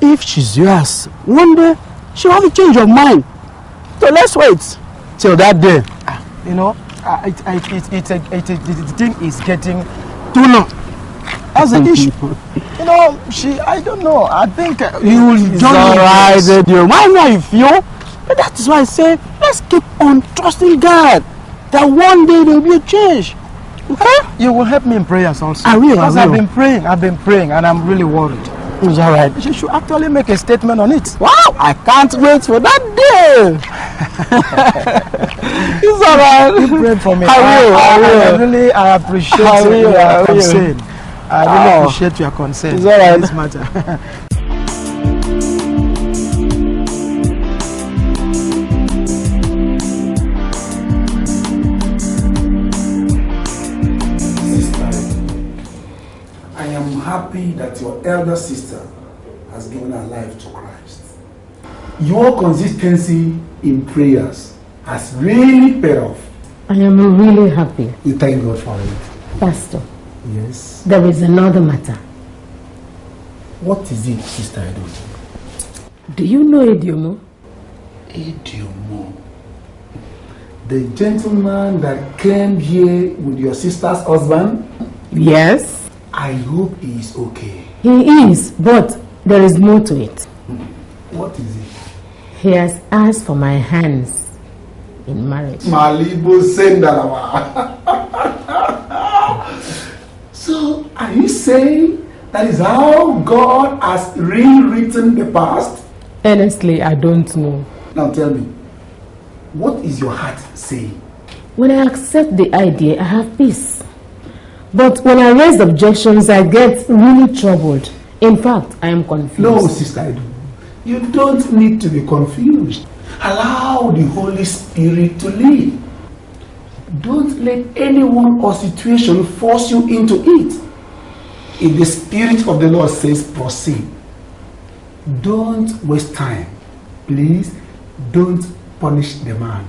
If she's yours, one day she'll have a change of mind. So let's wait till that day. Uh, you know, uh, it, it, it, it, it, it, it, the thing is getting too long. That's the issue. You know, she, I don't know. I think uh, you will join us. Right, why not if you? But that is why I say, let's keep on trusting God that one day there will be a change. Okay? You will help me in prayers also. I will. Because I will. I've been praying, I've been praying, and I'm really worried. It's all right. She should actually make a statement on it. Wow! I can't wait for that day. It's all right. You prayed for me. I will. I, I will. I really, I appreciate I will, your I will. concern. I really oh. appreciate your concern. It's all right. In this matter. Happy that your elder sister has given her life to Christ. Your consistency in prayers has really paid off. I am really happy. You thank God for it. Pastor. Yes? There is another matter. What is it, Sister Edomo? Do you know Ediomo? Ediomo? The gentleman that came here with your sister's husband? Yes. I hope he is okay. He is, but there is more to it. What is it? He has asked for my hands in marriage. Malibu Sendalawa. So, are you saying that is how God has rewritten the past? Honestly, I don't know. Now tell me, what is your heart saying? When I accept the idea, I have peace. But when I raise objections, I get really troubled. In fact, I am confused. No, Sister Edomo, you don't need to be confused. Allow the Holy Spirit to lead. Don't let anyone or situation force you into it. If the Spirit of the Lord says proceed, don't waste time. Please, don't punish the man.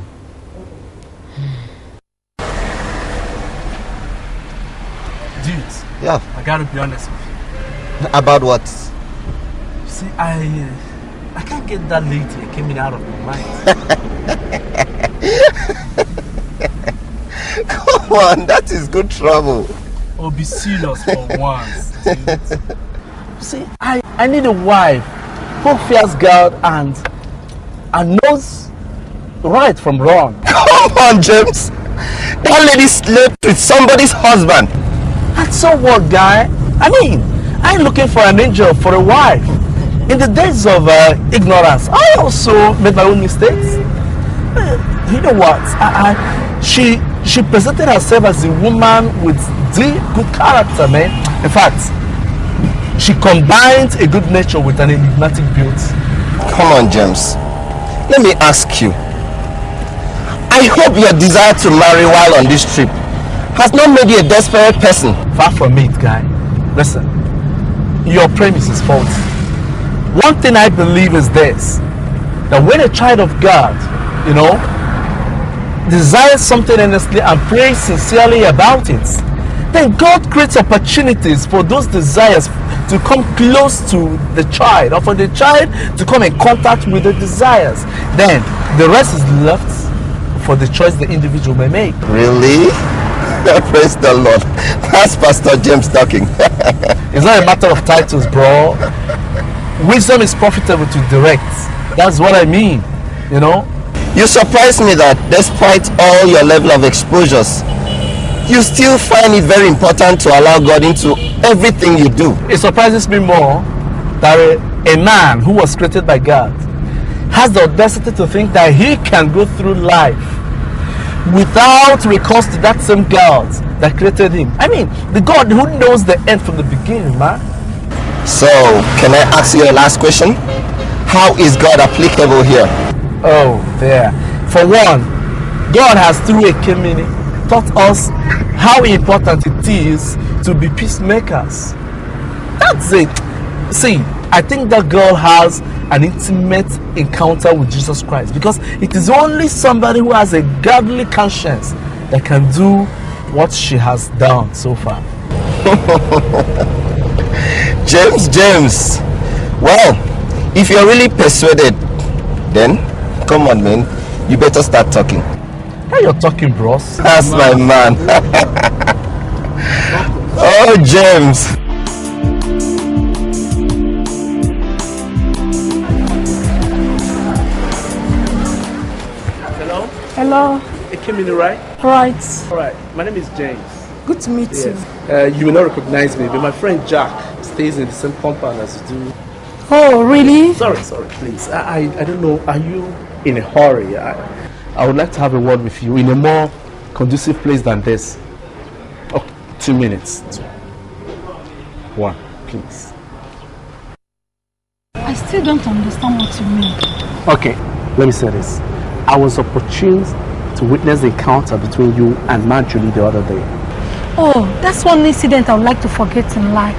Dude, yeah. I gotta be honest with you. About what? See, I uh, I can't get that lady that came in out of my mind. Come on, that is good trouble. Oh, be serious for once, dude. See, I, I need a wife who fears God and, and knows right from wrong. Come on, James. That lady slept with somebody's husband. And so what, guy? I mean, I'm looking for an angel for a wife. In the days of uh, ignorance, I also made my own mistakes. You know what? I, I, she she presented herself as a woman with deep good character, man. In fact, she combined a good nature with an enigmatic beauty. Come on, James. Let me ask you. I hope your desire to marry while on this trip has not made you a desperate person. Far from it, guy. Listen, your premise is faulty. One thing I believe is this, that when a child of God, you know, desires something earnestly and prays sincerely about it, then God creates opportunities for those desires to come close to the child, or for the child to come in contact with the desires. Then the rest is left for the choice the individual may make. Really? Praise the Lord. That's Pastor James talking. It's not a matter of titles, bro. Wisdom is profitable to direct. That's what I mean, you know. You surprised me that despite all your level of exposures, you still find it very important to allow God into everything you do. It surprises me more that a, a man who was created by God has the audacity to think that he can go through life without recourse to that same God that created him. I mean, the God who knows the end from the beginning, man. So, can I ask you a last question? How is God applicable here? Oh, there. For one, God has through Ekemini taught us how important it is to be peacemakers. That's it. See, I think that girl has an intimate encounter with Jesus Christ, because it is only somebody who has a godly conscience that can do what she has done so far. James, James. Well, if you're really persuaded, then come on, man. You better start talking. How you're talking, bros? That's my man. Oh, James. Hello? Hello. It came in, right? Right. All right. My name is James. Good to meet yes. you. Uh, you will not recognize me, but my friend Jack stays in the same compound as you do. Oh, really? Sorry, sorry, please. I, I, I don't know. Are you in a hurry? I, I would like to have a word with you in a more conducive place than this. Oh, two minutes. Two. One, please. I still don't understand what you mean. Okay, let me say this. I was opportune to witness the encounter between you and Manjuli the other day. Oh, that's one incident I would like to forget in life.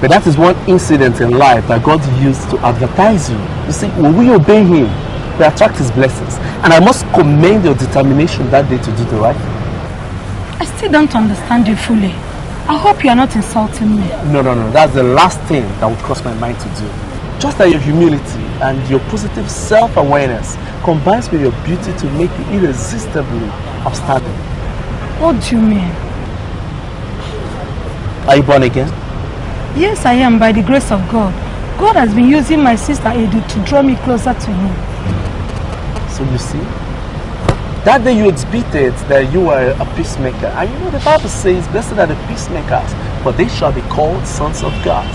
But that is one incident in life that God used to advertise you. You see, when we obey him, we attract his blessings, and I must commend your determination that day to do the right thing. I still don't understand you fully. I hope you are not insulting me. No, no, no. That's the last thing that would cross my mind to do. Just that your humility and your positive self-awareness combines with your beauty to make you irresistibly outstanding. What do you mean? Are you born again? Yes, I am, by the grace of God. God has been using my sister Edu to draw me closer to him. So you see, that day you exhibited that you were a peacemaker. And you know the Bible says, blessed are the peacemakers, for they shall be called sons of God.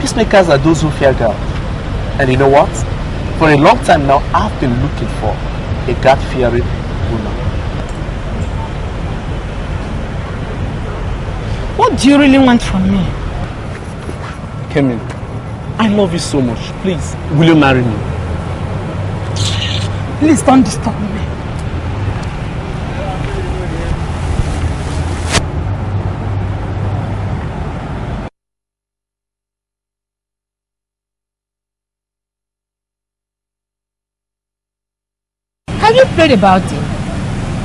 Peacemakers are those who fear God. And you know what? For a long time now, I've been looking for a God-fearing woman. What do you really want from me? Kemi, I love you so much. Please, will you marry me? Please don't disturb me. Have you prayed about it?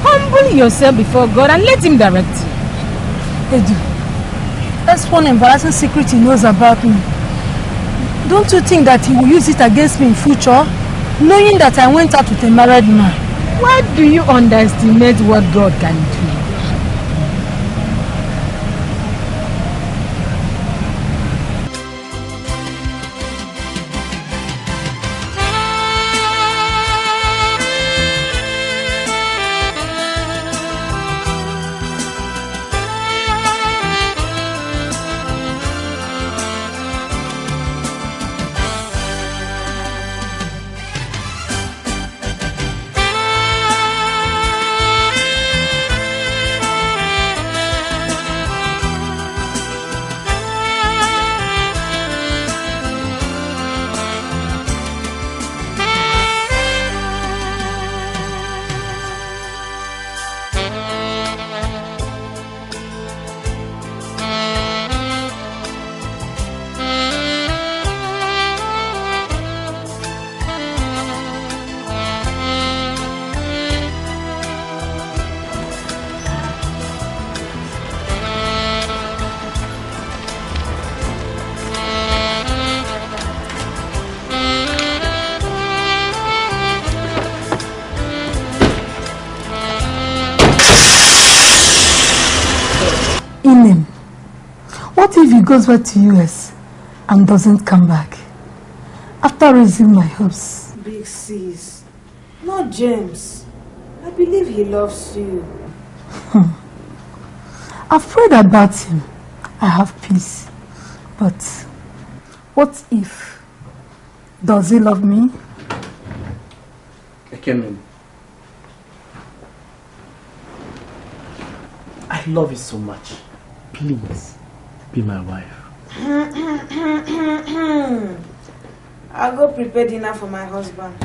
Humble yourself before God and let him direct you. Edu, that's one embarrassing secret he knows about me. Don't you think that he will use it against me in future? Knowing that I went out with a married man. Why do you underestimate what God can do? What if he goes back to U S and doesn't come back? After raising my hopes. Big sis, not James. I believe he loves you. Hmm. I've prayed about him. I have peace. But what if? Does he love me? Ekene, I love you so much. Please, be my wife. I'll go prepare dinner for my husband.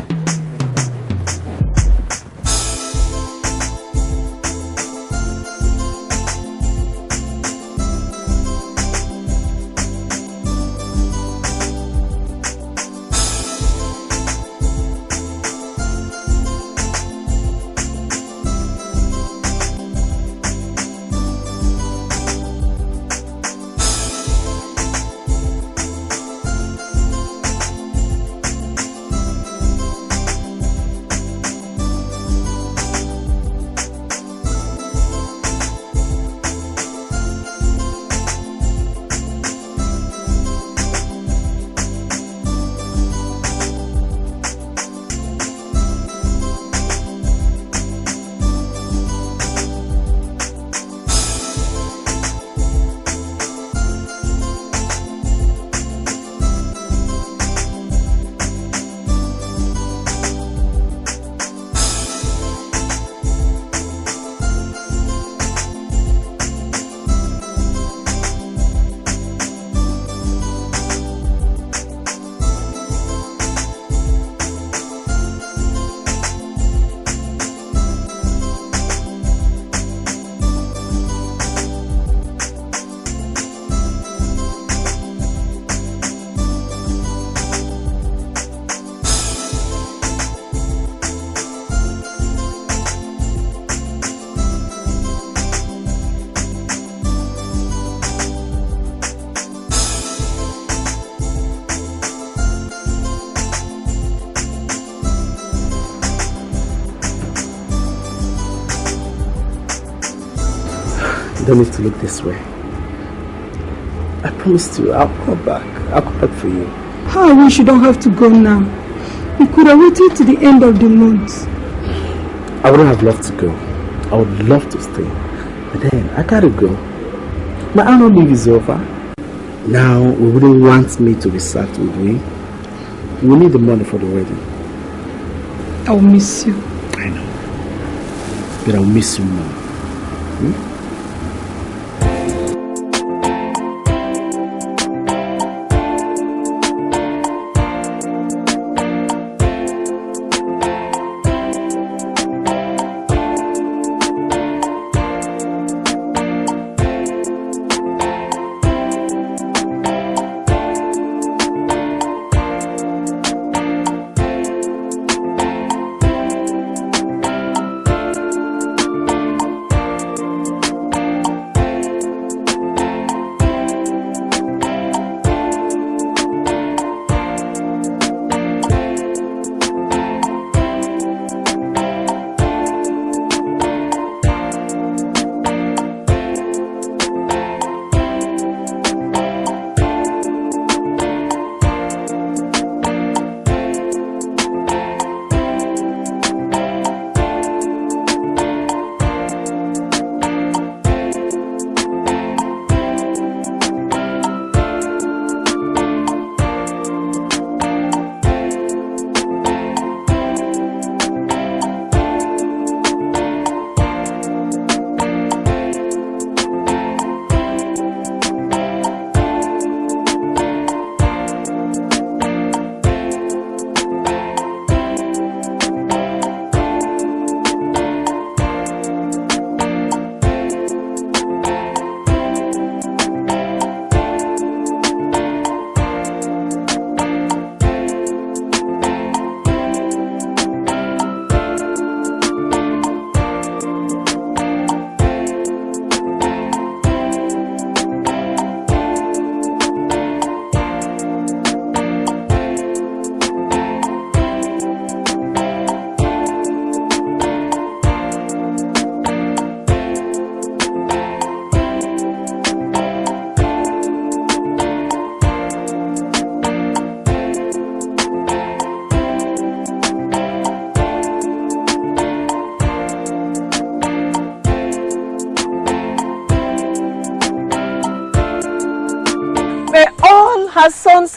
You don't need to look this way. I promised you, I'll come back. I'll come back for you. How I wish you don't have to go now. You could have waited to the end of the month. I wouldn't have loved to go. I would love to stay. But then, I gotta go. My annual leave is over. Now, we wouldn't want me to be sacked, would we? We need the money for the wedding. I'll miss you. I know. But I'll miss you more. Hmm?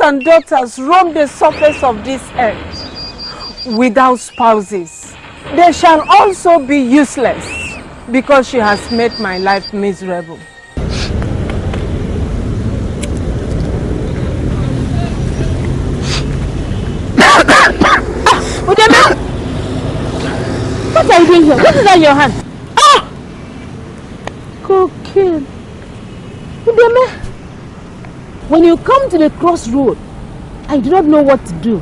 and daughters roam the surface of this earth without spouses. They shall also be useless, because she has made my life miserable. What are you doing here? What is that in your hand? Ah! Cocaine. When you come to the crossroad, I do not know what to do.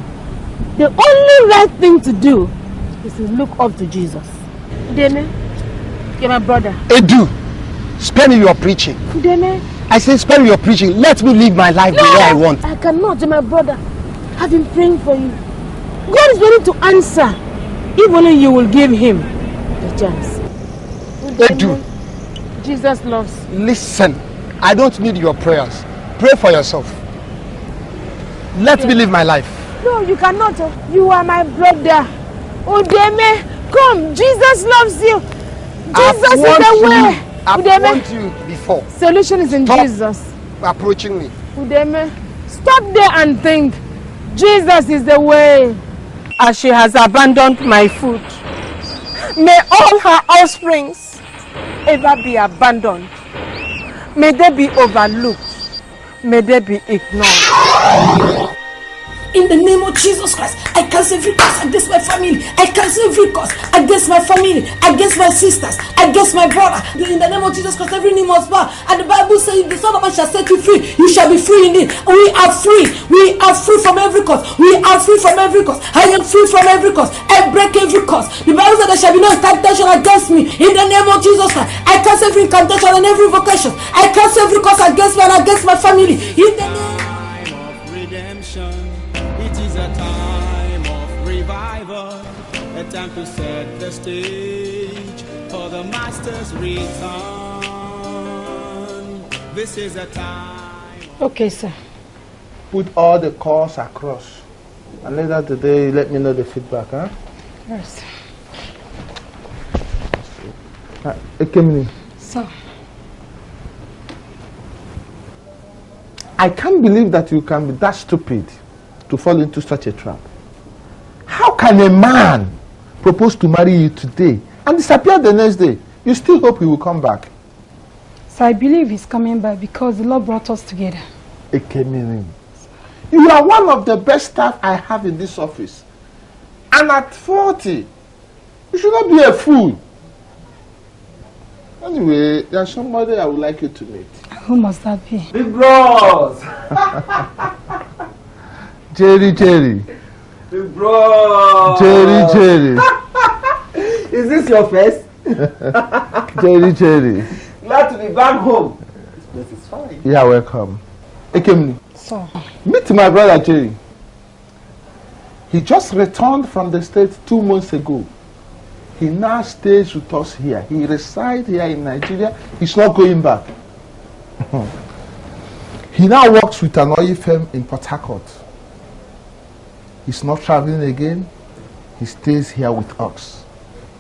The only right thing to do is to look up to Jesus. Udeme, you're my brother. Edu, spare me your preaching. Udeme, I say spare me your preaching. Let me live my life no, the way I want. I cannot, you're my brother. I've been praying for you. God is ready to answer if only you will give him the chance. Udeme, Edu, Jesus loves you. Listen, I don't need your prayers. Pray for yourself. Let okay. me live my life. No, you cannot. You are my brother. Udeme, come. Jesus loves you. Jesus is the way. I warned you before. Solution is in Jesus. Approaching me. Udeme, stop there and think. Jesus is the way. As she has abandoned my food, may all her offsprings ever be abandoned. May they be overlooked. May they be ignored. In the name of Jesus Christ, I cancel every curse against my family. I cancel every curse against my family, against my sisters, against my brother. In the name of Jesus Christ, every knee must bow. And the Bible says, the Son of Man shall set you free. You shall be free indeed. We are free. We are free from every curse. We are free from every curse. I am free from every curse. I break every curse. The Bible says, there shall be no incantation against me. In the name of Jesus Christ, I cancel every incantation and every vocation. I cancel every curse against me and against my family. In the name of redemption. A time of revival, a time to set the stage for the Master's return. This is a time. Okay, sir. Put all the calls across, and later today, let me know the feedback, huh? Yes. Ah, Ekemini. Sir. I can't believe that you can be that stupid to fall into such a trap. How can a man propose to marry you today and disappear the next day? You still hope he will come back? So I believe he's coming back because the Lord brought us together. It came in. You are one of the best staff I have in this office. And at forty, you should not be a fool. Anyway, there's somebody I would like you to meet. Who must that be? Big Bros! Jerry, Jerry. Big bro. Jerry, Jerry. Is this your first? Jerry, Jerry. Glad to be back home. This place is fine. Yeah, welcome. Ekemini. Sir. Meet my brother, Jerry. He just returned from the States two months ago. He now stays with us here. He resides here in Nigeria. He's not going back. He now works with an O I F M in Port Harcourt. He's not traveling again. He stays here with us.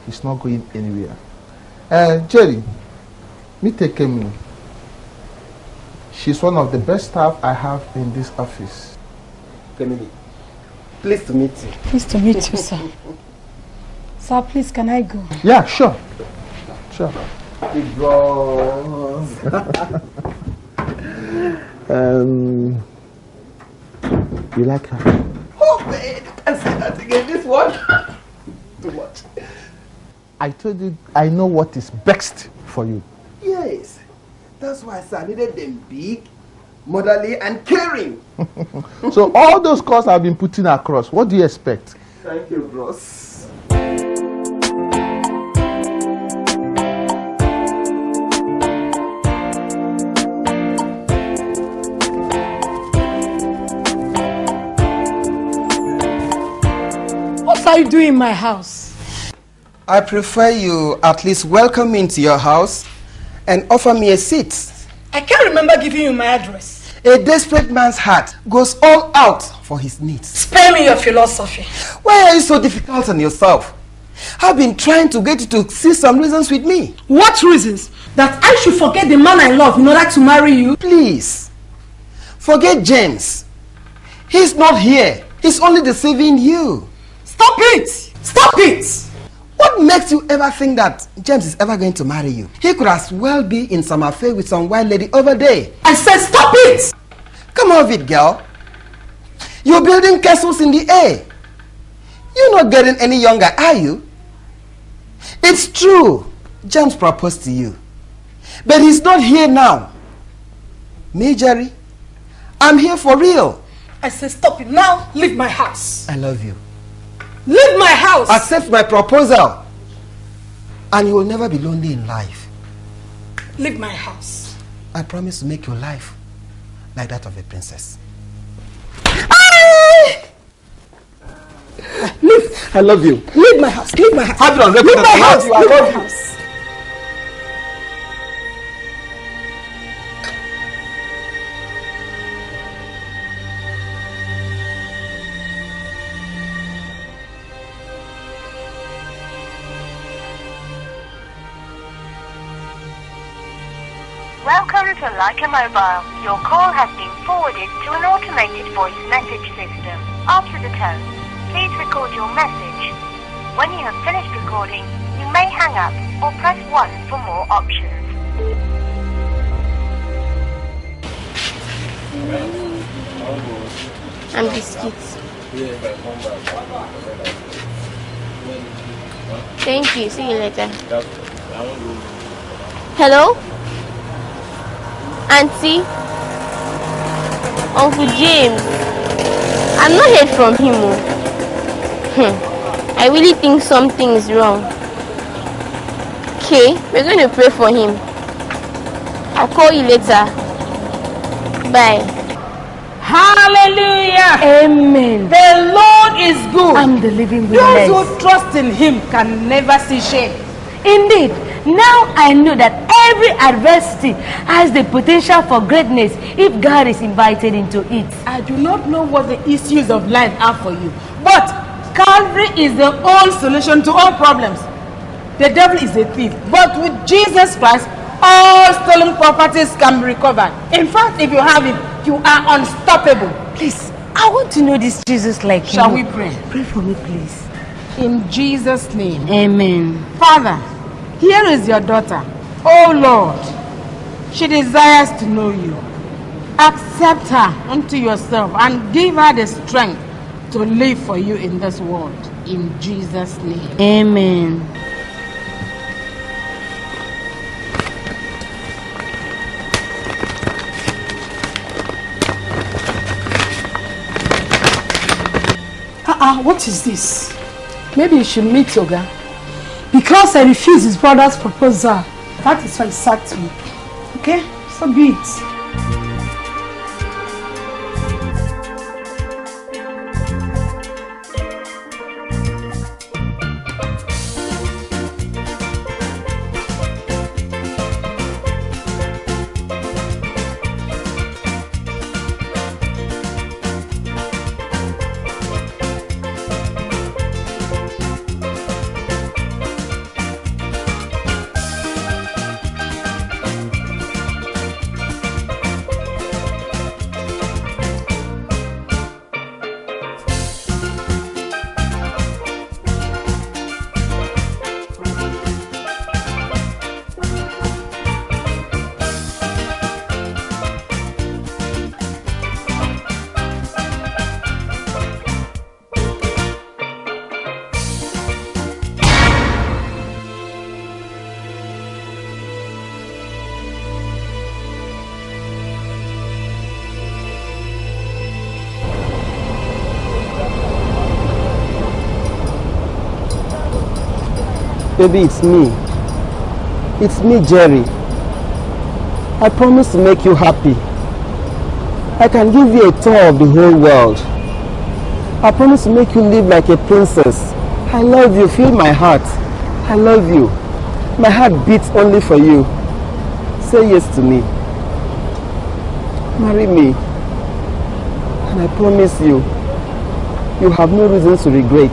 He's not going anywhere. Uh, Jerry, meet Ekemini. She's one of the best staff I have in this office. Ekemini, pleased to meet you. Pleased to meet you, sir. Sir, please, can I go? Yeah, sure. Sure. Big bros. um, You like her? I say that again, this one. Too much. I told you, I know what is best for you. Yes. That's why I needed them big, motherly, and caring. So all those calls I've been putting across, what do you expect? Thank you, bros. What are you doing in my house? I prefer you at least welcome me into your house and offer me a seat. I can't remember giving you my address. A desperate man's heart goes all out for his needs. Spare me your philosophy. Why are you so difficult on yourself? I've been trying to get you to see some reasons with me. What reasons? That I should forget the man I love in order to marry you? Please, forget James. He's not here. He's only deceiving you. Stop it! Stop it! What makes you ever think that James is ever going to marry you? He could as well be in some affair with some white lady over there. I said stop it! Come off it, girl. You're building castles in the air. You're not getting any younger, are you? It's true. James proposed to you. But he's not here now. Me, Jerry, I'm here for real. I said stop it now. Leave my house. I love you. Leave my house. Accept my proposal. And you will never be lonely in life. Leave my house. I promise to make your life like that of a princess. I... Leave. I love you. Leave my house. Leave my house. Have it on record. Leave my house. Leave my house. Welcome to Leica Mobile. Your call has been forwarded to an automated voice message system. After the tone, please record your message. When you have finished recording, you may hang up or press one for more options. And biscuits. Thank you. See you later. Hello? Auntie, Uncle James, I'm not heard from him. Hmm. I really think something is wrong. Okay, we're going to pray for him. I'll call you later. Bye. Hallelujah. Amen. The Lord is good. I'm the living witness. Those who trust in him can never see shame. Indeed, now I know that every adversity has the potential for greatness if God is invited into it. I do not know what the issues of life are for you, but Calvary is the only solution to all problems. The devil is a thief, but with Jesus Christ, all stolen properties can be recovered. In fact, if you have it, you are unstoppable. Please, I want to know this Jesus like you. Shall we pray? Pray for me, please. In Jesus' name. Amen. Father, here is your daughter. Oh Lord, she desires to know you. Accept her unto yourself and give her the strength to live for you in this world. In Jesus' name. Amen. Uh-uh, what is this? Maybe you should meet Yoga. Because I refused his brother's proposal, that is why he sacked me. Okay? So be it. Baby, it's me. It's me, Jerry. I promise to make you happy. I can give you a tour of the whole world. I promise to make you live like a princess. I love you. Feel my heart. I love you. My heart beats only for you. Say yes to me. Marry me. And I promise you, you have no reason to regret.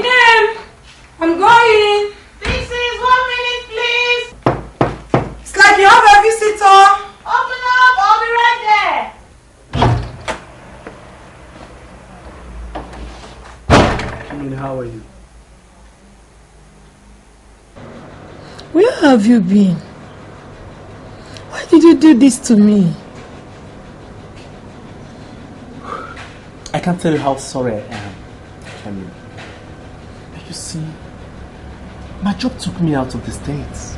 Yeah! How are you? Where have you been? Why did you do this to me? I can't tell you how sorry I am, Camille. But you see, my job took me out of the States.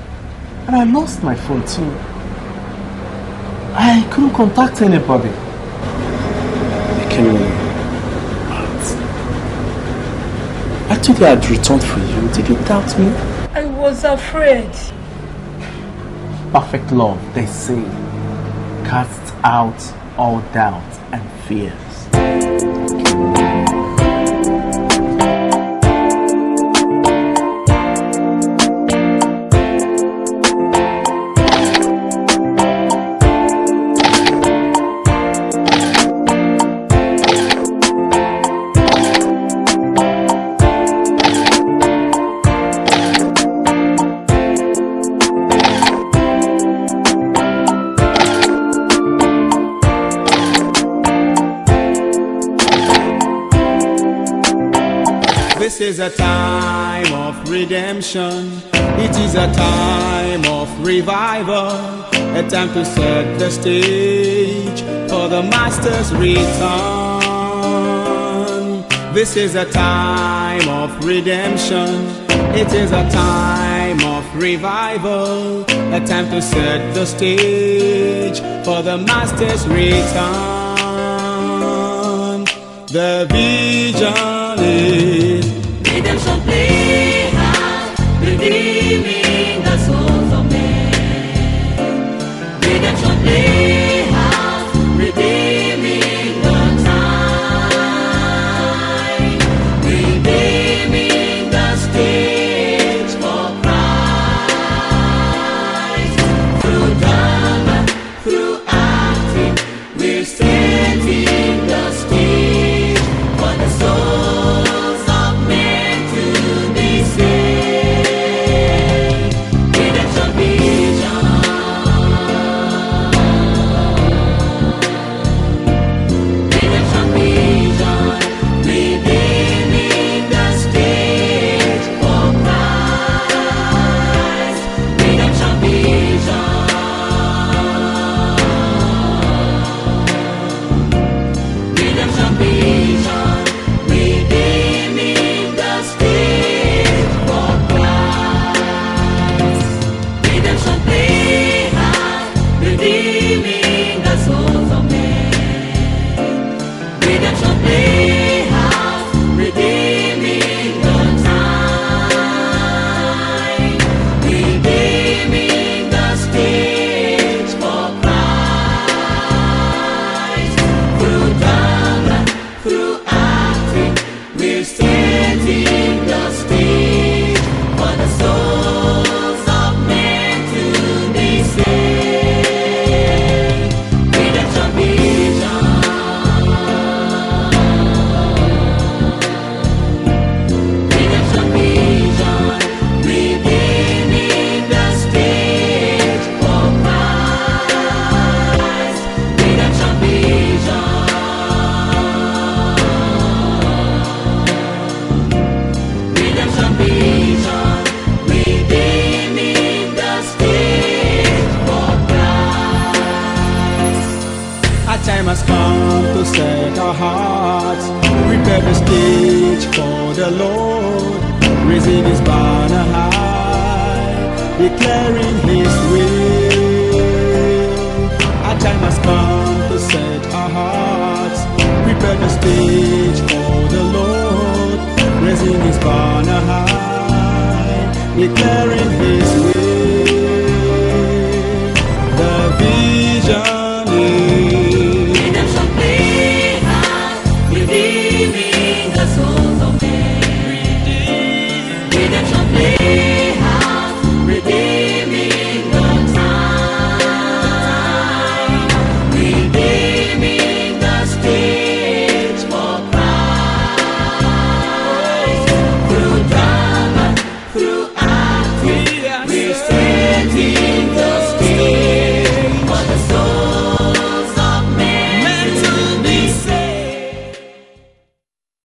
And I lost my phone too. I couldn't contact anybody. Camille, I told you I'd returned for you. Did you doubt me? I was afraid. Perfect love, they say, casts out all doubt and fear. This is a time of redemption. It is a time of revival. A time to set the stage for the Master's return. This is a time of redemption. It is a time of revival. A time to set the stage for the Master's return. The vision is redemption play out, redeeming the souls of men. Redemption play out, redeeming the time. Redeeming the stage for Christ. Through drama, through acting, we're setting the stage for the soul. Through acting, we're standing.